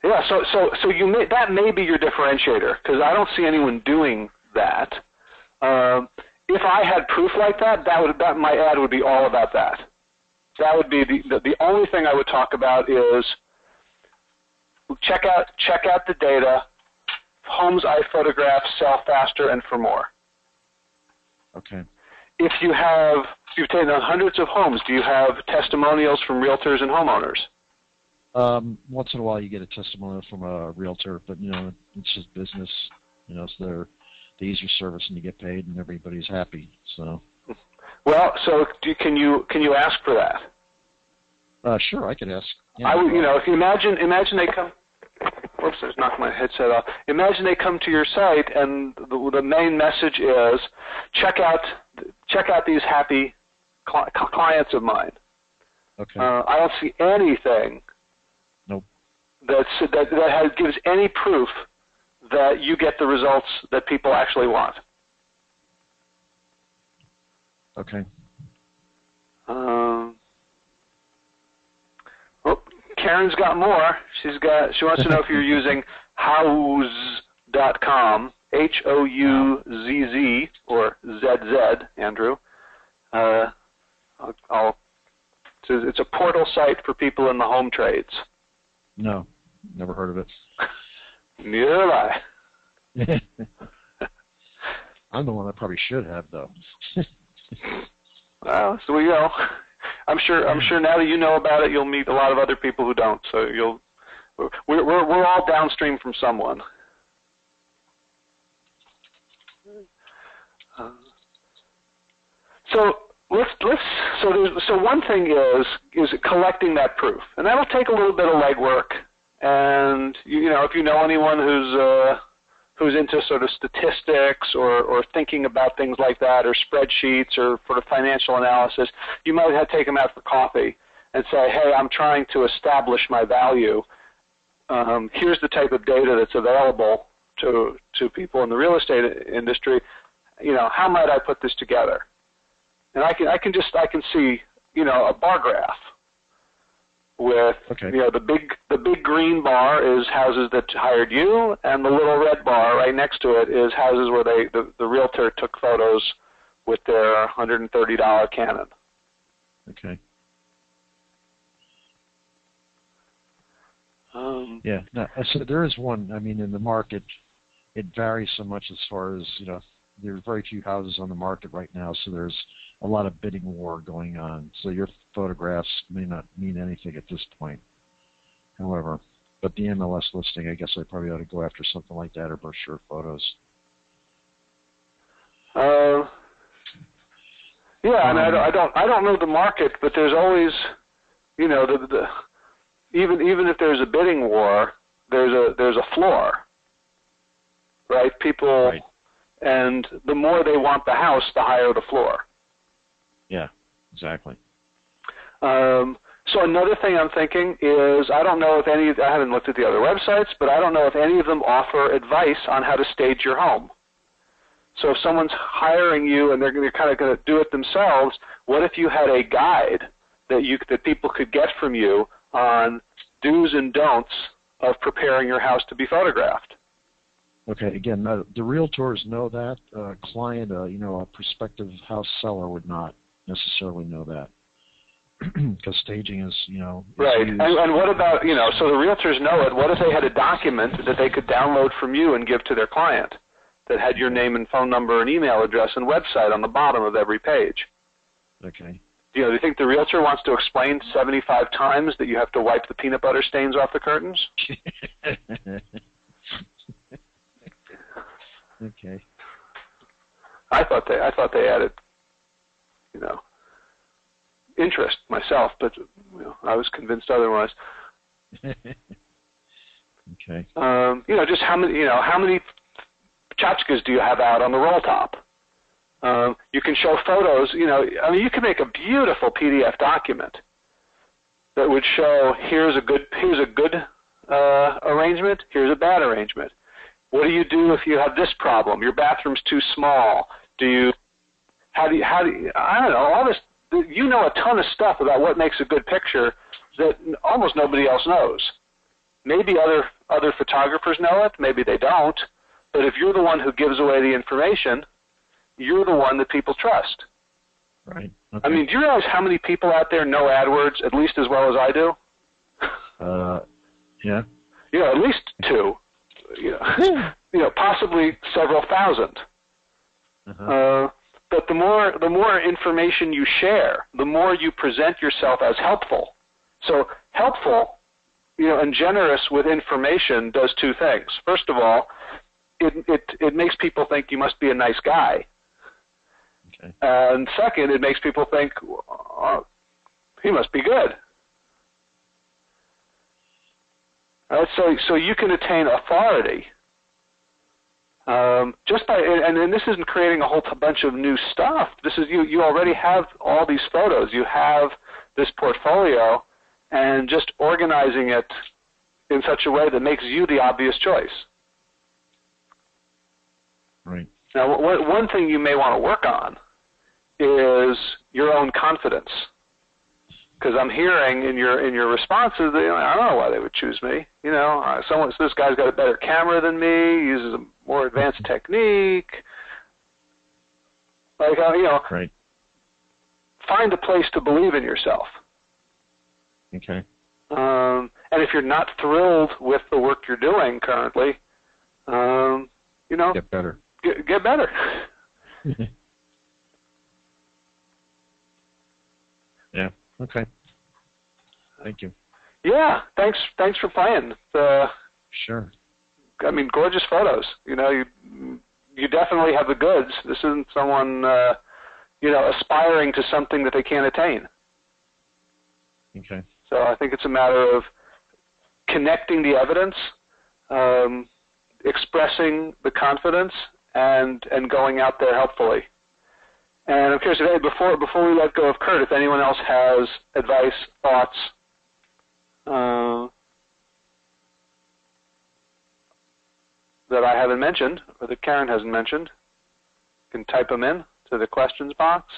Yeah, so so so you may, that may be your differentiator, because I don't see anyone doing that. Um, If I had proof like that, that would that my ad would be all about that. That would be the, the the only thing I would talk about is check out check out the data. Homes I photograph sell faster and for more. Okay. If you have you've taken on hundreds of homes, do you have testimonials from realtors and homeowners? Um, once in a while, you get a testimonial from a realtor, but you know it's just business. You know, it's their. They use your service and you get paid, and everybody's happy. So, well, so do, can you can you ask for that? Uh, sure, I could ask. Yeah. I would, you know, if you imagine imagine they come. Oops, I just knocked my headset off. Imagine they come to your site, and the, the main message is, check out check out these happy cl- clients of mine. Okay. Uh, I don't see anything. Nope. That's, that that has, gives any proof that you get the results that people actually want. Okay. Um, well, Karen's got more. She's got. She wants to know if you're using Houzz dot com, H O U Z Z or Z Z. Andrew, uh, I'll, I'll. It's a portal site for people in the home trades. No, never heard of it. Neither have I. I'm the one that probably should have, though. Well, so we go. I'm sure. I'm sure now that you know about it, you'll meet a lot of other people who don't. So you'll. We're we're we're all downstream from someone. Uh, so let's let's. So there's, so one thing is is collecting that proof, and that'll take a little bit of legwork. And, you know, if you know anyone who's uh, who's into sort of statistics or, or thinking about things like that or spreadsheets or sort of financial analysis, you might have to take them out for coffee and say, hey, I'm trying to establish my value. Um, here's the type of data that's available to to people in the real estate industry. You know, how might I put this together? And I can I can just I can see, you know, a bar graph. With okay. you know the big the big green bar is houses that hired you, and the little red bar right next to it is houses where they the, the realtor took photos with their one hundred thirty dollar Canon. Okay. Um, yeah. No, so there is one. I mean, in the market, it varies so much as far as you know. There are very few houses on the market right now, so there's a lot of bidding war going on. So you're photographs may not mean anything at this point, however. But the M L S listing, I guess I probably ought to go after something like that or brochure photos. Uh, yeah, um, and I don't, I don't, I don't know the market, but there's always, you know, the, the even even if there's a bidding war, there's a there's a floor, right? People, right. And the more they want the house, the higher the floor. Yeah, exactly. Um. So another thing I'm thinking is, I don't know if any, I haven't looked at the other websites, but I don't know if any of them offer advice on how to stage your home. So if someone's hiring you and they're, they're kind of going to do it themselves, what if you had a guide that you that people could get from you on do's and don'ts of preparing your house to be photographed? Okay, again, uh, the realtors know that. Uh, client, uh, you know, a prospective house seller would not necessarily know that. Because staging is, you know... Right, and, and what about, you know, so the realtors know it. What if they had a document that they could download from you and give to their client that had your name and phone number and email address and website on the bottom of every page? Okay. You know, do you think the realtor wants to explain seventy-five times that you have to wipe the peanut butter stains off the curtains? Okay. I thought they, I thought they added, you know... interest myself, but you know, I was convinced otherwise. Okay. Um, you know, just how many, you know, how many tchotchkes do you have out on the roll top? Um, you can show photos. You know, I mean, you can make a beautiful P D F document that would show here's a good, here's a good uh, arrangement, here's a bad arrangement. What do you do if you have this problem? Your bathroom's too small. Do you? How do you? How do you? I don't know. All this. You know a ton of stuff about what makes a good picture that almost nobody else knows. Maybe other other photographers know it, maybe they don't, but if you're the one who gives away the information, you're the one that people trust. Right. Okay. I mean, do you realize how many people out there know AdWords at least as well as I do? Uh, yeah. You know, at least two. You know, you know, possibly several thousand. Uh-huh. Uh, But the more the more information you share, the more you present yourself as helpful. So helpful, you know, and generous with information does two things. First of all, it it it makes people think you must be a nice guy. Okay. And second, it makes people think, oh, he must be good. All right, so so you can attain authority. Um, just by, and, and this isn't creating a whole bunch of new stuff. This is, you, you already have all these photos. You have this portfolio, and just organizing it in such a way that makes you the obvious choice. Right. Now, w one thing you may want to work on is your own confidence, because I'm hearing in your in your responses that, you know, I don't know why they would choose me. You know, uh, someone, so this guy's got a better camera than me, uses a more advanced technique. Like, you know, right. Find a place to believe in yourself. Okay. Um, and if you're not thrilled with the work you're doing currently, um, you know, get better. Get, get better. Yeah. Okay. Thank you. Yeah. Thanks. Thanks for playing. Uh, sure. I mean, gorgeous photos. You know, you you definitely have the goods. This isn't someone, uh, you know, aspiring to something that they can't attain. Okay. So I think it's a matter of connecting the evidence, um, expressing the confidence, and and going out there helpfully. And I'm curious, today, before, before we let go of Kurt, if anyone else has advice, thoughts. Uh, that I haven't mentioned, or that Karen hasn't mentioned, you can type them in to the questions box.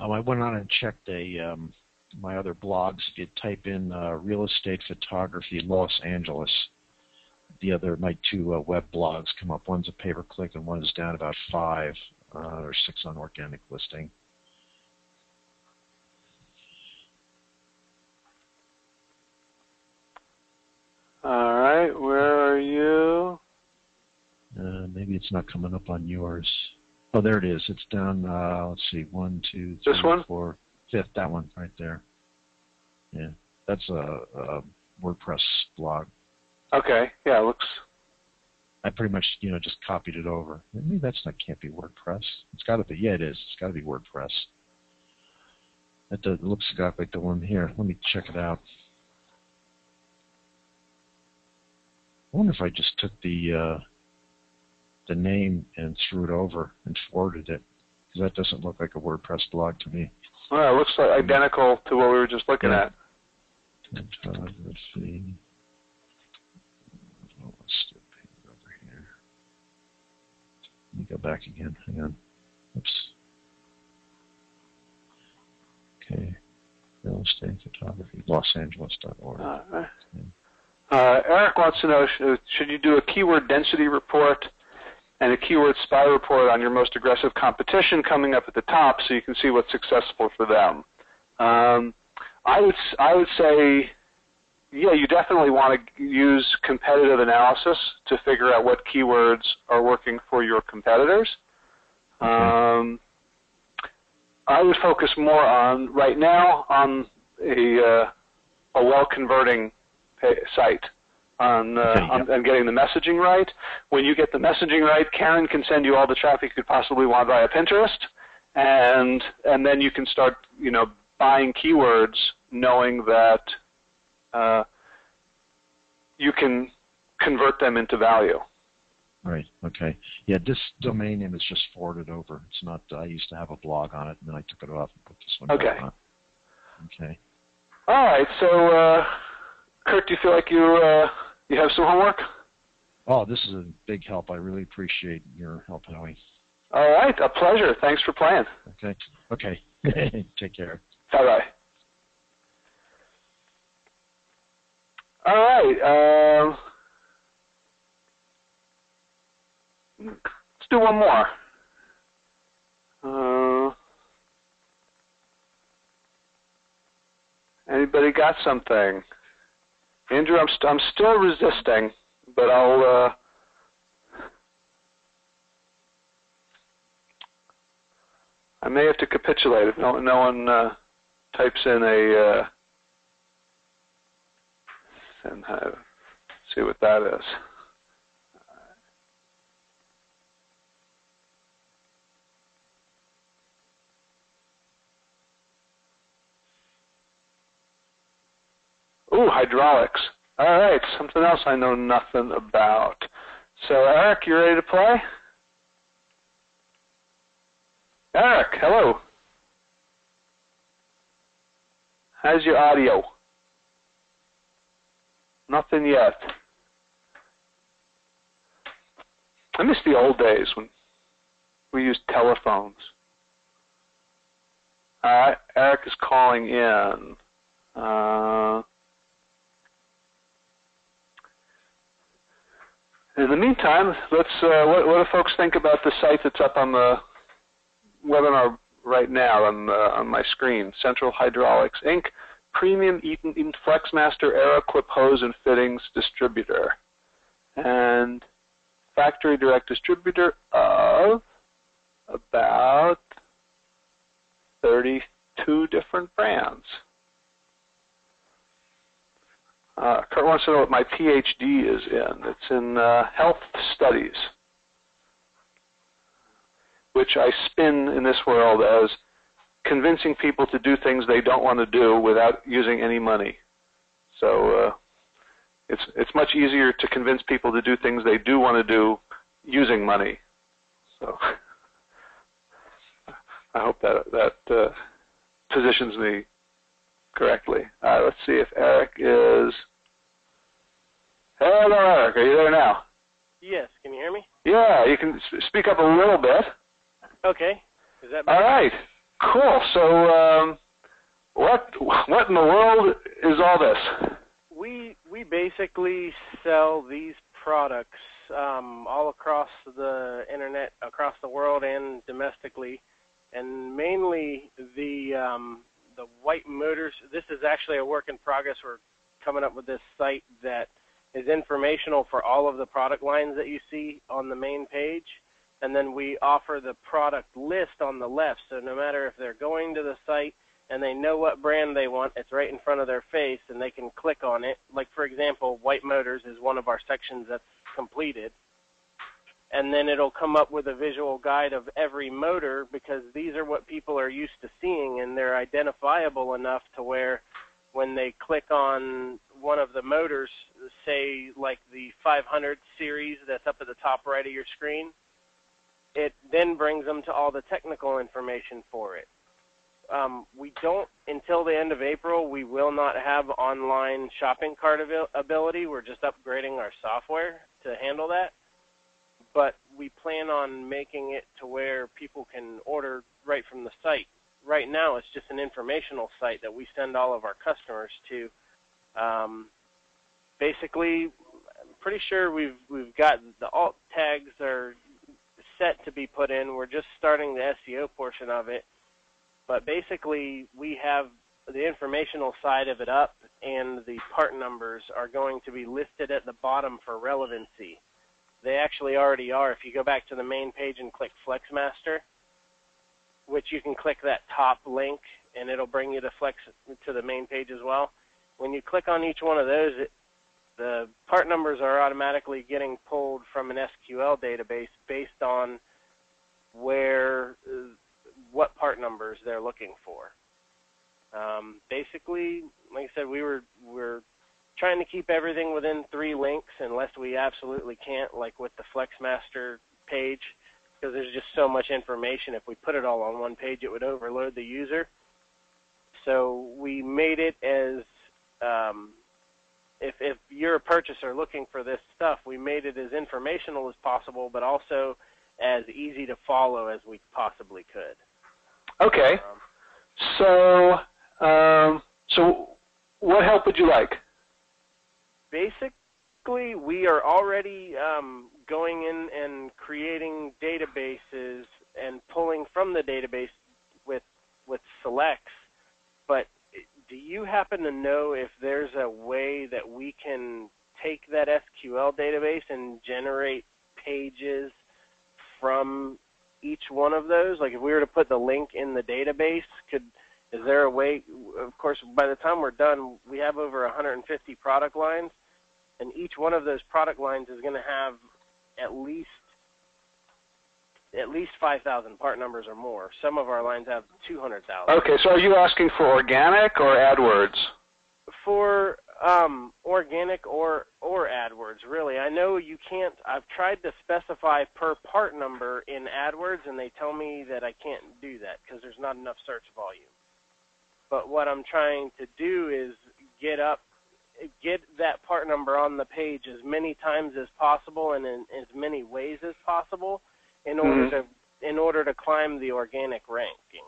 Um, I went on and checked a um, my other blogs. If you type in uh, real estate photography Los Angeles, the other, my two uh, web blogs come up. One's a pay-per-click and one's down about five uh, or six on organic listing. All right, where are you? Uh, maybe it's not coming up on yours. Oh, there it is. It's down, uh, let's see, one, two, three, this one? four, fifth, that one right there. Yeah, that's a, a WordPress blog. Okay, yeah, it looks... I pretty much, you know, just copied it over. Maybe that's not, can't be WordPress. It's got to be, yeah, it is. It's got to be WordPress. It does, looks like the one here. Let me check it out. I wonder if I just took the uh, the name and threw it over and forwarded it, because that doesn't look like a WordPress blog to me. Well, it looks like identical to what we were just looking yeah. at. Let's see. Oh, let's do it over here. Let me go back again. Hang on. Oops. Okay. Real estate photography, Los Angeles dot org. Uh, okay. uh, Eric wants to know, sh should you do a keyword density report and a keyword spy report on your most aggressive competition coming up at the top so you can see what's successful for them? Um, I would, I would say, yeah, you definitely want to use competitive analysis to figure out what keywords are working for your competitors. Okay. Um, I would focus more on, right now, on a, uh, a well-converting site on, uh, okay, yep. on and getting the messaging right. When you get the messaging right, Karen can send you all the traffic you could possibly want via Pinterest, and and then you can start, you know, buying keywords, knowing that uh, you can convert them into value. Right. Okay. Yeah, this domain name is just forwarded over. It's not. I used to have a blog on it, and then I took it off and put this one okay. back on. Okay. All right. So, uh, Kurt, do you feel like you uh, you have some homework? Oh, this is a big help. I really appreciate your help, Howie. All right. A pleasure. Thanks for playing. Okay. Okay. Take care. Bye bye. All right. Uh, Let's do one more. Uh, anybody got something? Andrew, I'm, st I'm still resisting, but I'll... Uh, I may have to capitulate if no, no one uh, types in a... Uh, and have, see what that is. Ooh, hydraulics. All right, something else I know nothing about. So, Eric, you ready to play? Eric, hello. How's your audio? Nothing yet. I miss the old days when we used telephones. All right, Eric is calling in. Uh... In the meantime, let's. Uh, what, what do folks think about the site that's up on the webinar right now on, uh, on my screen? Central Hydraulics Incorporated, Premium Eaton, Eaton Flexmaster, Aero-Quip Hose and Fittings Distributor, and Factory Direct Distributor of about thirty-two different brands. Uh, Kurt wants to know what my PhD is in. It's in uh, health studies, which I spin in this world as convincing people to do things they don't want to do without using any money. So uh, it's it's much easier to convince people to do things they do want to do using money. So I hope that that uh, positions me correctly. Uh, let's see if Eric is... Hello, Eric. Are you there now? Yes. Can you hear me? Yeah. You can speak up a little bit. Okay. Is that better? All right. Cool. So um, what what in the world is all this? We, we basically sell these products um, all across the Internet, across the world and domestically, and mainly the... Um, The White Motors, this is actually a work in progress. We're coming up with this site that is informational for all of the product lines that you see on the main page. and then we offer the product list on the left. So no matter if they're going to the site and they know what brand they want, it's right in front of their face and they can click on it. Like, for example, White Motors is one of our sections that's completed. And then it'll come up with a visual guide of every motor, because these are what people are used to seeing, and they're identifiable enough to where when they click on one of the motors, say like the five hundred series that's up at the top right of your screen, it then brings them to all the technical information for it. Um, we don't, until the end of April, we will not have online shopping cart abil- ability. We're just upgrading our software to handle that. But we plan on making it to where people can order right from the site. Right now, it's just an informational site that we send all of our customers to. Um, basically, I'm pretty sure we've we've got the alt tags are set to be put in. We're just starting the S E O portion of it. But basically, we have the informational side of it up, and the part numbers are going to be listed at the bottom for relevancy. They actually already are. If you go back to the main page and click Flexmaster, which you can click that top link, and it'll bring you to Flex to the main page as well. When you click on each one of those, it, the part numbers are automatically getting pulled from an S Q L database based on where, what part numbers they're looking for. Um, basically, like I said, we were we're. trying to keep everything within three links unless we absolutely can't, like with the Flexmaster page, because there's just so much information. If we put it all on one page, it would overload the user. So we made it as, um, if, if you're a purchaser looking for this stuff, we made it as informational as possible, but also as easy to follow as we possibly could. Okay. Um, so, um, so what help would you like? Basically, we are already um, going in and creating databases and pulling from the database with with selects. But do you happen to know if there's a way that we can take that S Q L database and generate pages from each one of those? Like, if we were to put the link in the database, could is there a way? Of course, by the time we're done, we have over one hundred fifty product lines, and each one of those product lines is going to have at least at least five thousand part numbers or more. Some of our lines have two hundred thousand. Okay, so are you asking for organic or AdWords? For um, organic or or AdWords, really. I know you can't. I've tried to specify per part number in AdWords, and they tell me that I can't do that because there's not enough search volume. But what I'm trying to do is get up, get that part number on the page as many times as possible and in as many ways as possible, in order mm-hmm. to in order to climb the organic ranking.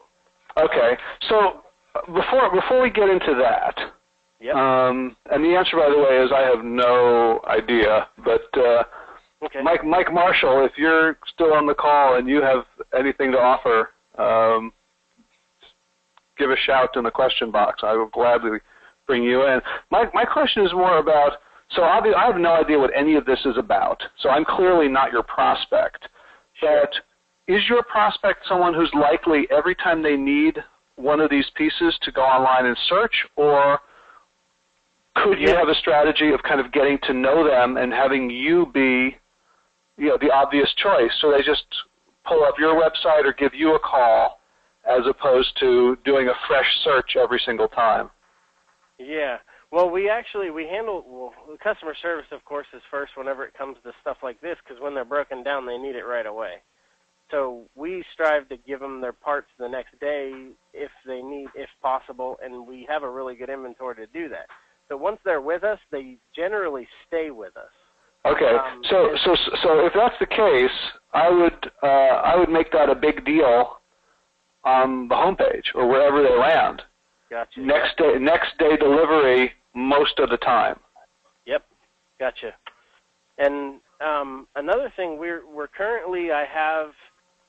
Okay. So before before we get into that, yep. um, and the answer, by the way, is I have no idea. But uh, okay. Mike Mike Marshall, if you're still on the call and you have anything to offer. Um, give a shout in the question box. I will gladly bring you in. My my question is more about, so I have no idea what any of this is about, so I'm clearly not your prospect. Sure. But is your prospect someone who's likely every time they need one of these pieces to go online and search, or could you have a strategy of kind of getting to know them and having you be, you know, the obvious choice, so they just pull up your website or give you a call, as opposed to doing a fresh search every single time? Yeah. Well, we actually, we handle, well, customer service, of course, is first whenever it comes to stuff like this, because when they're broken down, they need it right away. So we strive to give them their parts the next day if they need, if possible, and we have a really good inventory to do that. So once they're with us, they generally stay with us. Okay. Um, so, so, so if that's the case, I would, uh, I would make that a big deal on the homepage or wherever they land. Gotcha. Next day, next day delivery most of the time. Yep. Gotcha. And um, another thing, we're we're currently, I have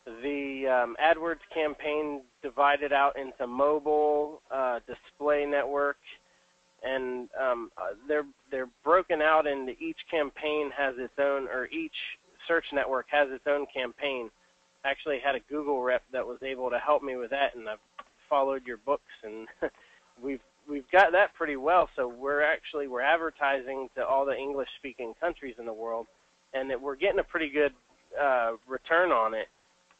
the um, AdWords campaign divided out into mobile, uh, display network, and um, they're they're broken out into each campaign has its own, or each search network has its own campaign. I actually had a Google rep that was able to help me with that, and I've followed your books, and we've we've got that pretty well. So we're actually we're advertising to all the English-speaking countries in the world, and that we're getting a pretty good uh, return on it.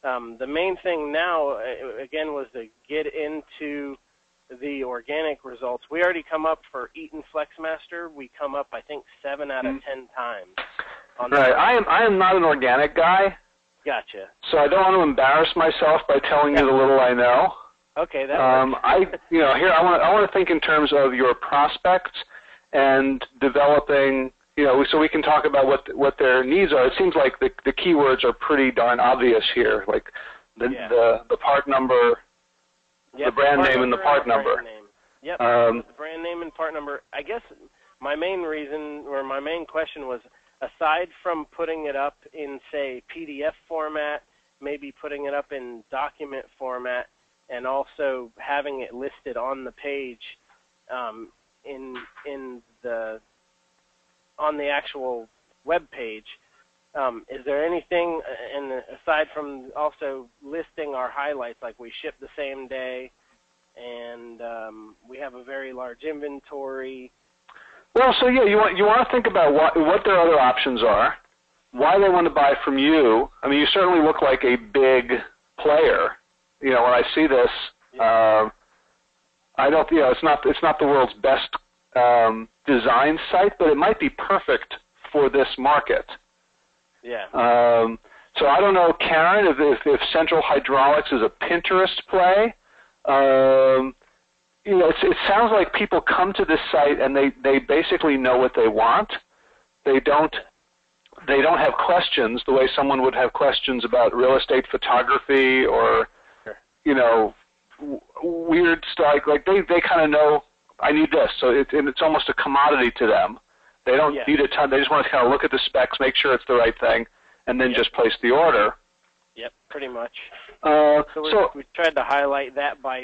Um, the main thing now, again, was to get into the organic results. We already come up for Eaton Flexmaster. We come up, I think, seven out of ten times. On right. I am I am not an organic guy. Gotcha. So I don't want to embarrass myself by telling yeah. you the little I know. Okay. That um, I you know here I want I want to think in terms of your prospects and developing. You know, so we can talk about what what their needs are. It seems like the the keywords are pretty darn obvious here, like the yeah. the, the part number, yep, the brand name, and the part number. Brand name. Yep, um, the brand name and part number. I guess my main reason, or my main question was, aside from putting it up in, say, P D F format, maybe putting it up in document format, and also having it listed on the page um, in in the on the actual web page, um, is there anything, and aside from also listing our highlights, like we ship the same day, and um, we have a very large inventory? Well, so yeah, you want you want to think about what what their other options are, why they want to buy from you. I mean, you certainly look like a big player. You know, when I see this, yeah. uh, I don't. You know, it's not it's not the world's best Um, design site, but it might be perfect for this market. Yeah. Um, so I don't know, Karen, if, if, if Central Hydraulics is a Pinterest play. Um, you know, it's, it sounds like people come to this site and they, they basically know what they want. They don't they don't have questions the way someone would have questions about real estate photography or sure. you know w weird stuff. Like they they kind of know. I need this, so it, and it's almost a commodity to them. They don't yeah. need a ton. They just want to kind of look at the specs, make sure it's the right thing, and then yep. just place the order. Yep, pretty much. Uh, so, so we tried to highlight that by,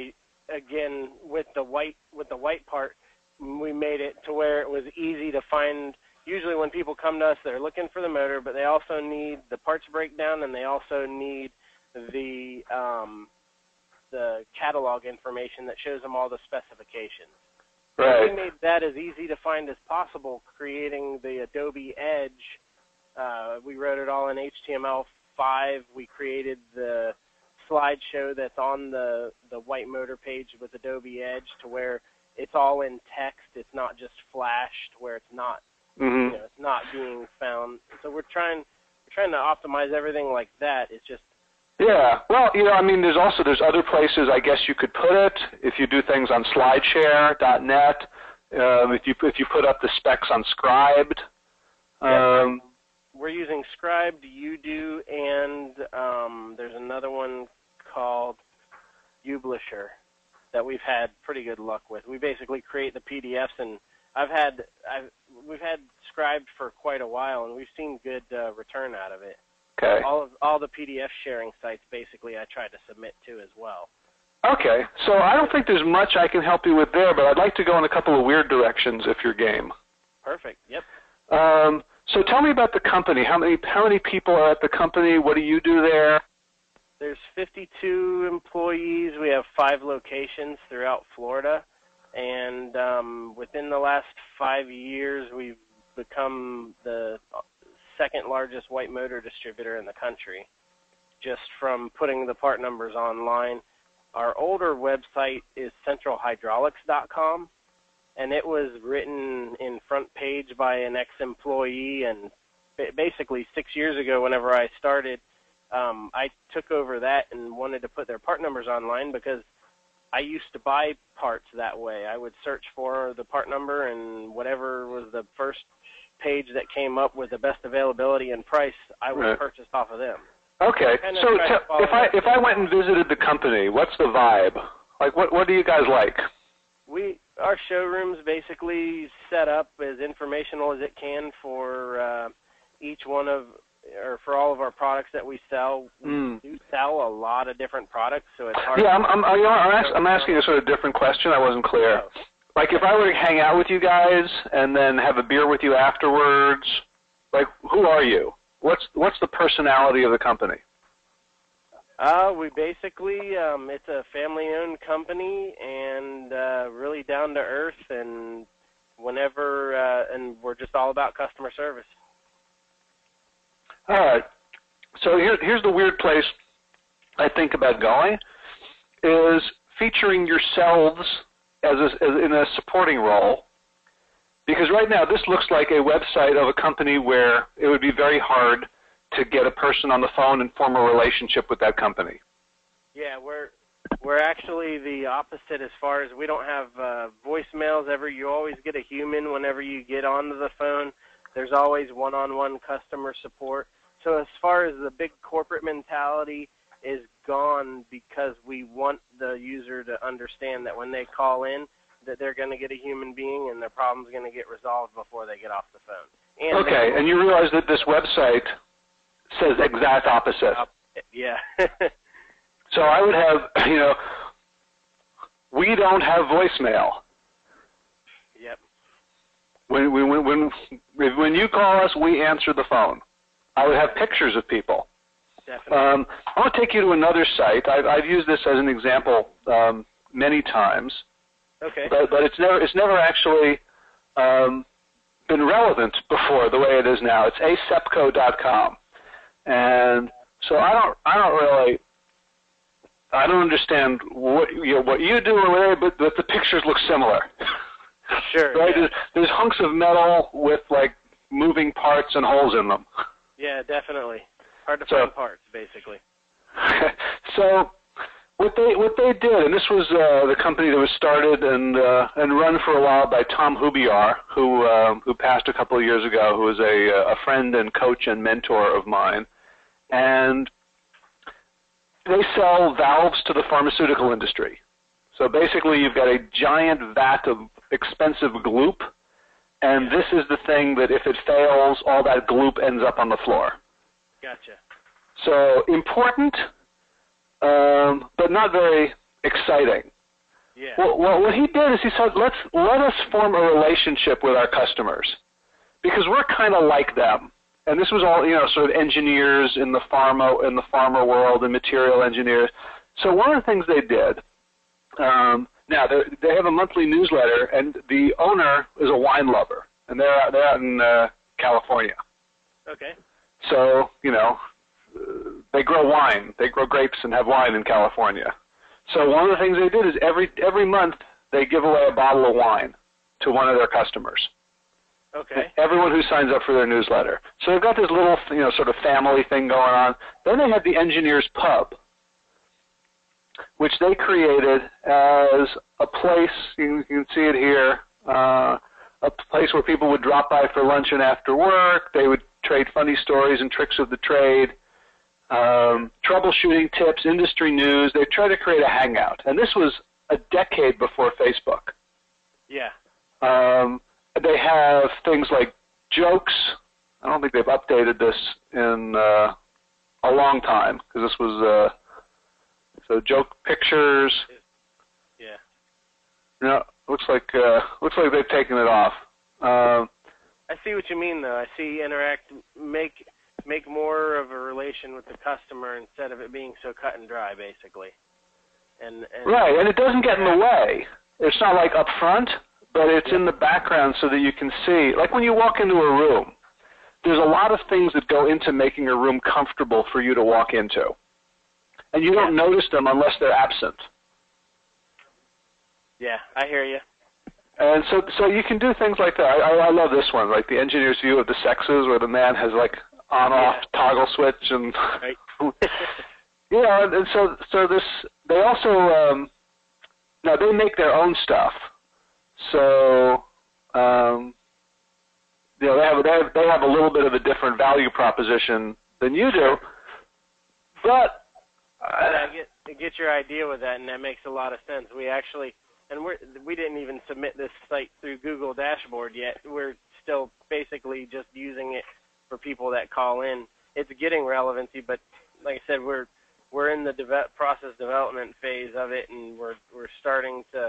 again, with the white with the white part, we made it to where it was easy to find. Usually when people come to us, they're looking for the motor, but they also need the parts breakdown, and they also need the um, the catalog information that shows them all the specifications. Right. We made that as easy to find as possible, creating the Adobe Edge. Uh, we wrote it all in H T M L five. We created the slideshow that's on the, the White Motor page with Adobe Edge to where it's all in text. It's not just flashed, where it's not mm-hmm. you know, it's not being found. So we're trying we're trying to optimize everything like that. It's just yeah. Well, you know, I mean, there's also there's other places I guess you could put it if you do things on slideshare dot net. Um, if you if you put up the specs on Scribd. Um, yeah, we're using Scribd, Udo, and um, there's another one called Ublisher that we've had pretty good luck with. We basically create the P D Fs, and I've had I've we've had Scribd for quite a while, and we've seen good uh, return out of it. Okay. All of all the P D F sharing sites, basically, I tried to submit to as well. Okay, so I don't think there's much I can help you with there, but I'd like to go in a couple of weird directions if you're game. Perfect. Yep. Um, so tell me about the company. How many how many people are at the company? What do you do there? There's fifty-two employees. We have five locations throughout Florida, and um, within the last five years, we've become the second largest White Motor distributor in the country, just from putting the part numbers online. Our older website is central hydraulics dot com, and it was written in Front Page by an ex-employee, and basically six years ago whenever I started, um, I took over that and wanted to put their part numbers online because I used to buy parts that way. I would search for the part number, and whatever was the first page that came up with the best availability and price, I would right. purchase off of them. Okay, so, so if I if I went and visited the company, what's the vibe? Like, what what do you guys like? We our showroom's basically set up as informational as it can for uh, each one of or for all of our products that we sell. Mm. We do sell a lot of different products, so it's hard. Yeah, I'm I'm, I'm, I'm, ask, I'm asking a sort of different question. I wasn't clear. Oh. Like, if I were to hang out with you guys and then have a beer with you afterwards, like, who are you? what's what's the personality of the company? Uh, we basically, um, it's a family-owned company and uh, really down to earth, and whenever, uh, and we're just all about customer service. All right. So here, here's the weird place I think about going, is featuring yourselves as, a, as in a supporting role, because right now this looks like a website of a company where it would be very hard to get a person on the phone and form a relationship with that company. Yeah, we're we're actually the opposite as far as we don't have uh, voicemails ever. You always get a human whenever you get onto the phone. There's always one-on-one customer support. So as far as the big corporate mentality is gone, because we want the user to understand that when they call in that they're going to get a human being and their problem's going to get resolved before they get off the phone. And okay, and you realize that this website says exact opposite. Yeah. So I would have, you know, we don't have voicemail. Yep. When, when, when, when you call us, we answer the phone. I would have pictures of people. Definitely. Um, I want to take you to another site. I've, I've used this as an example um, many times. Okay. But, but it's never it's never actually um, been relevant before the way it is now. It's a sepco dot com, and so I don't I don't really I don't understand what you know, what you do or whatever, but, but the pictures look similar. Sure. Right? Yeah. There's, there's hunks of metal with like moving parts and holes in them. Yeah, definitely. Hard to so, find parts, basically. So what they what they did, and this was uh, the company that was started and uh, and run for a while by Tom Hubiar, who uh, who passed a couple of years ago, who was a a friend and coach and mentor of mine, and they sell valves to the pharmaceutical industry. So basically, you've got a giant vat of expensive gloop, and this is the thing that if it fails, all that gloop ends up on the floor. Gotcha. So important, um, but not very exciting. Yeah. Well, well, what he did is he said, let's let us form a relationship with our customers because we're kind of like them. And this was all, you know, sort of engineers in the pharma in the pharma world and material engineers. So one of the things they did. Um, now they have a monthly newsletter, and the owner is a wine lover, and they're out, they're out in uh, California. Okay. So, you know, they grow wine. They grow grapes and have wine in California. So one of the things they did is every every month they give away a bottle of wine to one of their customers. Okay. Everyone who signs up for their newsletter. So they've got this little, you know, sort of family thing going on. Then they had the Engineers Pub, which they created as a place, you can see it here, uh, a place where people would drop by for lunch and after work. They would trade funny stories and tricks of the trade, um, troubleshooting tips, industry news. They tried to create a hangout. And this was a decade before Facebook. Yeah. Um, they have things like jokes. I don't think they've updated this in uh, a long time because this was, uh, so joke pictures. Yeah. You know, looks like, uh, looks like they've taken it off. Um, I see what you mean, though. I see interact, make make more of a relation with the customer instead of it being so cut and dry, basically. And, and right, and it doesn't get in the way. It's not like up front, but it's yeah. in the background so that you can see. Like when you walk into a room, there's a lot of things that go into making a room comfortable for you to walk into. And you yeah. don't notice them unless they're absent. Yeah, I hear you. And so, so you can do things like that. I, I, I love this one, like the Engineer's View of the Sexes, where the man has like on-off yeah. toggle switch, and right. you know. And, and so, so this they also um, now they make their own stuff. So, um, you know, they have they have they have a little bit of a different value proposition than you do, but uh, I get I get your idea with that, and that makes a lot of sense. We actually. And we're, we didn't even submit this site through Google Dashboard yet. We're still basically just using it for people that call in. It's getting relevancy, but like I said, we're we're in the deve- process development phase of it, and we're we're starting to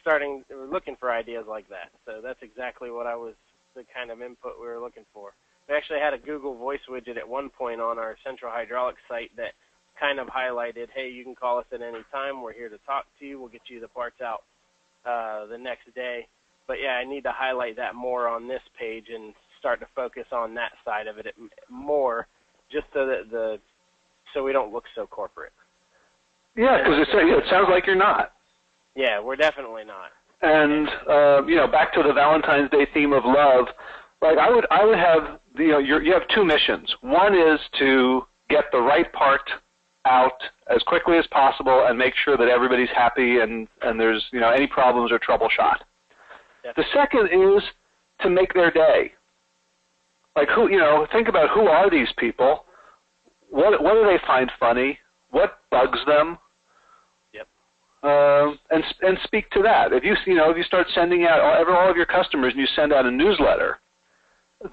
starting we're looking for ideas like that. So that's exactly what I was the kind of input we were looking for. We actually had a Google Voice widget at one point on our Central Hydraulics site that kind of highlighted, hey, you can call us at any time. We're here to talk to you. We'll get you the parts out uh, the next day. But, yeah, I need to highlight that more on this page and start to focus on that side of it more just so that the so we don't look so corporate. Yeah, because it sounds like you're not. Yeah, we're definitely not. And, uh, you know, back to the Valentine's Day theme of love, like I would I would have, you know, you're, you have two missions. One is to get the right part out as quickly as possible and make sure that everybody's happy and, and there's, you know, any problems or trouble shot. The second is to make their day. Like, who, you know, think about who are these people? What what do they find funny? What bugs them? Yep. Uh, and and speak to that. If you you know if you start sending out all, all of your customers and you send out a newsletter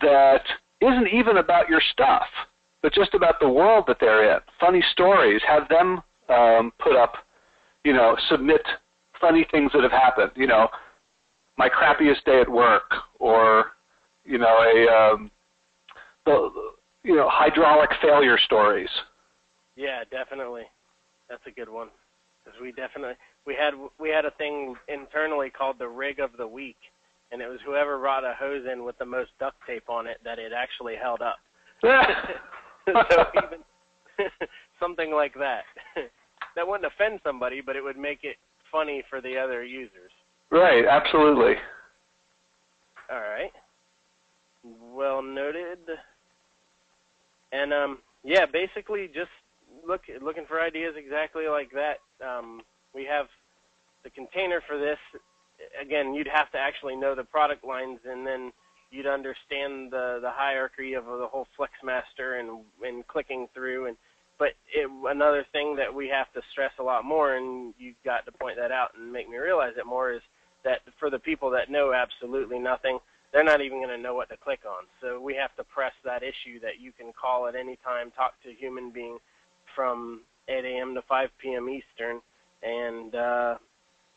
that isn't even about your stuff, but just about the world that they're in, funny stories, have them um, put up, you know, submit funny things that have happened. You know, my crappiest day at work, or you know, a um, the you know hydraulic failure stories. Yeah, definitely, that's a good one. Because we definitely we had we had a thing internally called the rig of the week, and it was whoever brought a hose in with the most duct tape on it that it actually held up. So even something like that, that wouldn't offend somebody, but it would make it funny for the other users. Right, absolutely. All right. Well noted. And, um, yeah, basically just look looking for ideas exactly like that. Um, we have the container for this. Again, you'd have to actually know the product lines, and then you'd understand the, the hierarchy of the whole Flexmaster and, and clicking through. And But it, another thing that we have to stress a lot more, and you've got to point that out and make me realize it more, is that for the people that know absolutely nothing, they're not even going to know what to click on. So we have to press that issue that you can call at any time, talk to a human being from eight A M to five P M Eastern, and uh,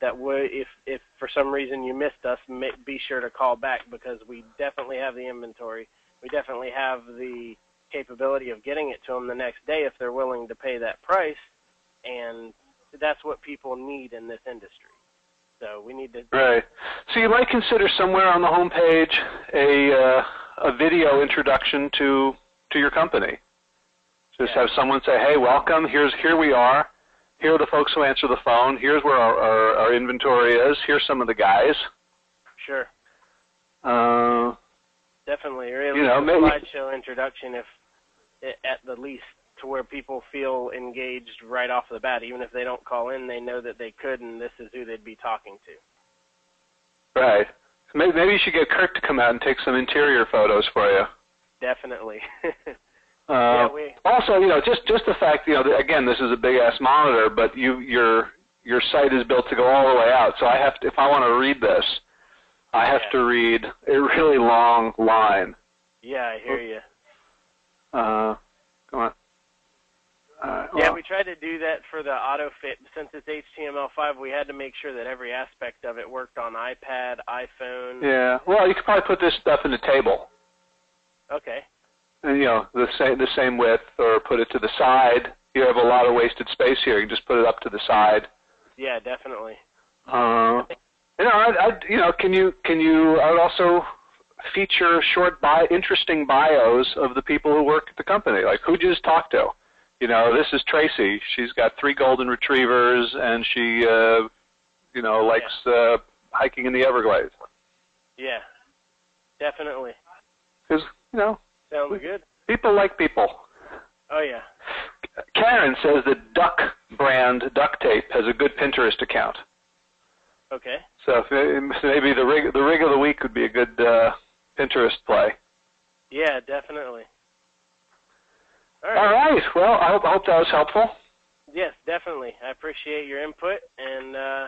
that would, if, if for some reason you missed us, be sure to call back, because we definitely have the inventory. We definitely have the capability of getting it to them the next day if they're willing to pay that price, and that's what people need in this industry. So we need to... Right. So you might consider somewhere on the homepage a, uh, a video introduction to, to your company. Just yeah. have someone say, hey, welcome, here's here we are, here are the folks who answer the phone, here's where our, our, our inventory is, here's some of the guys. Sure. Uh, Definitely, or at you know, least a slideshow introduction if at the least, to where people feel engaged right off the bat. Even if they don't call in, they know that they could, and this is who they'd be talking to. Right. Maybe, maybe you should get Kurt to come out and take some interior photos for you. Definitely. uh, yeah, we, also, you know, just just the fact, you know, that, again, this is a big ass monitor, but you your your site is built to go all the way out. So I have to, if I want to read this, I have yeah. to read a really long line. Yeah, I hear you. Uh, come on. Uh, yeah, well. we tried to do that for the AutoFit. Since it's H T M L five, we had to make sure that every aspect of it worked on iPad, iPhone. Yeah, well, you could probably put this stuff in the table. Okay. And, you know, the same, the same width, or put it to the side. You have a lot of wasted space here. You can just put it up to the side. Yeah, definitely. Uh, You know, I, I, you know, can you can you? I would also feature short, bi interesting bios of the people who work at the company. Like, who'd you just talk to? You know, this is Tracy. She's got three golden retrievers, and she, uh, you know, likes yeah. uh, hiking in the Everglades. Yeah, definitely. Because you know, sounds we, good. People like people. Oh yeah. Karen says that Duck brand Duct Tape has a good Pinterest account. Okay. So maybe the rig, the rig of the week would be a good uh, Pinterest play. Yeah, definitely. All right. All right. Well, I hope, I hope that was helpful. Yes, definitely. I appreciate your input, and uh,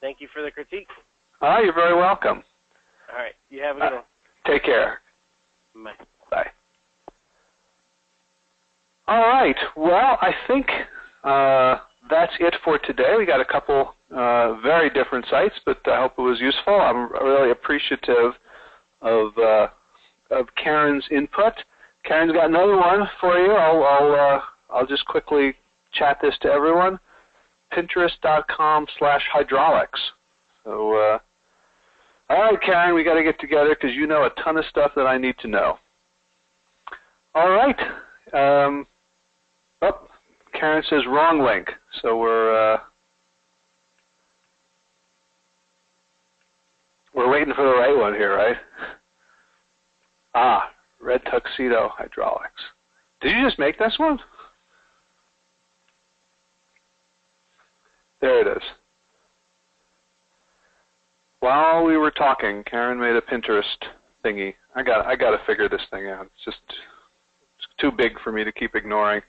thank you for the critique. Ah, you're very welcome. All right. You have a good uh, one. Take care. Bye. Bye. All right. Well, I think uh, that's it for today. We got a couple... Uh, very different sites, but I hope it was useful. I'm really appreciative of uh, of Karen's input. Karen's got another one for you. I'll I'll, uh, I'll just quickly chat this to everyone. Pinterest dot com slash hydraulics. So, uh, all right, Karen, we got to get together because you know a ton of stuff that I need to know. All right. Um, oh, Karen says wrong link. So we're uh, we're waiting for the right one here, right? Ah, red tuxedo hydraulics. Did you just make this one? There it is. While we were talking, Karen made a Pinterest thingy. I got I got to figure this thing out. It's just it's too big for me to keep ignoring.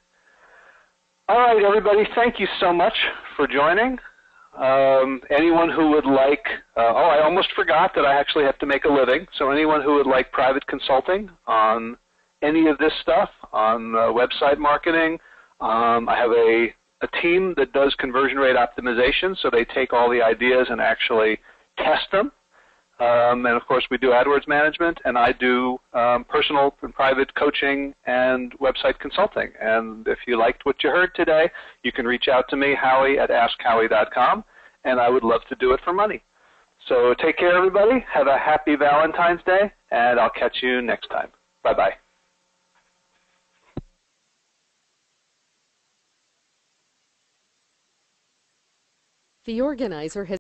All right, everybody, thank you so much for joining. Um, anyone who would like, uh, oh, I almost forgot that I actually have to make a living. So anyone who would like private consulting on any of this stuff, on uh, website marketing, um, I have a a team that does conversion rate optimization, so they take all the ideas and actually test them. Um, and, of course, we do AdWords management, and I do um, personal and private coaching and website consulting. And if you liked what you heard today, you can reach out to me, Howie, at ask howie dot com, and I would love to do it for money. So take care, everybody. Have a happy Valentine's Day, and I'll catch you next time. Bye-bye. The organizer has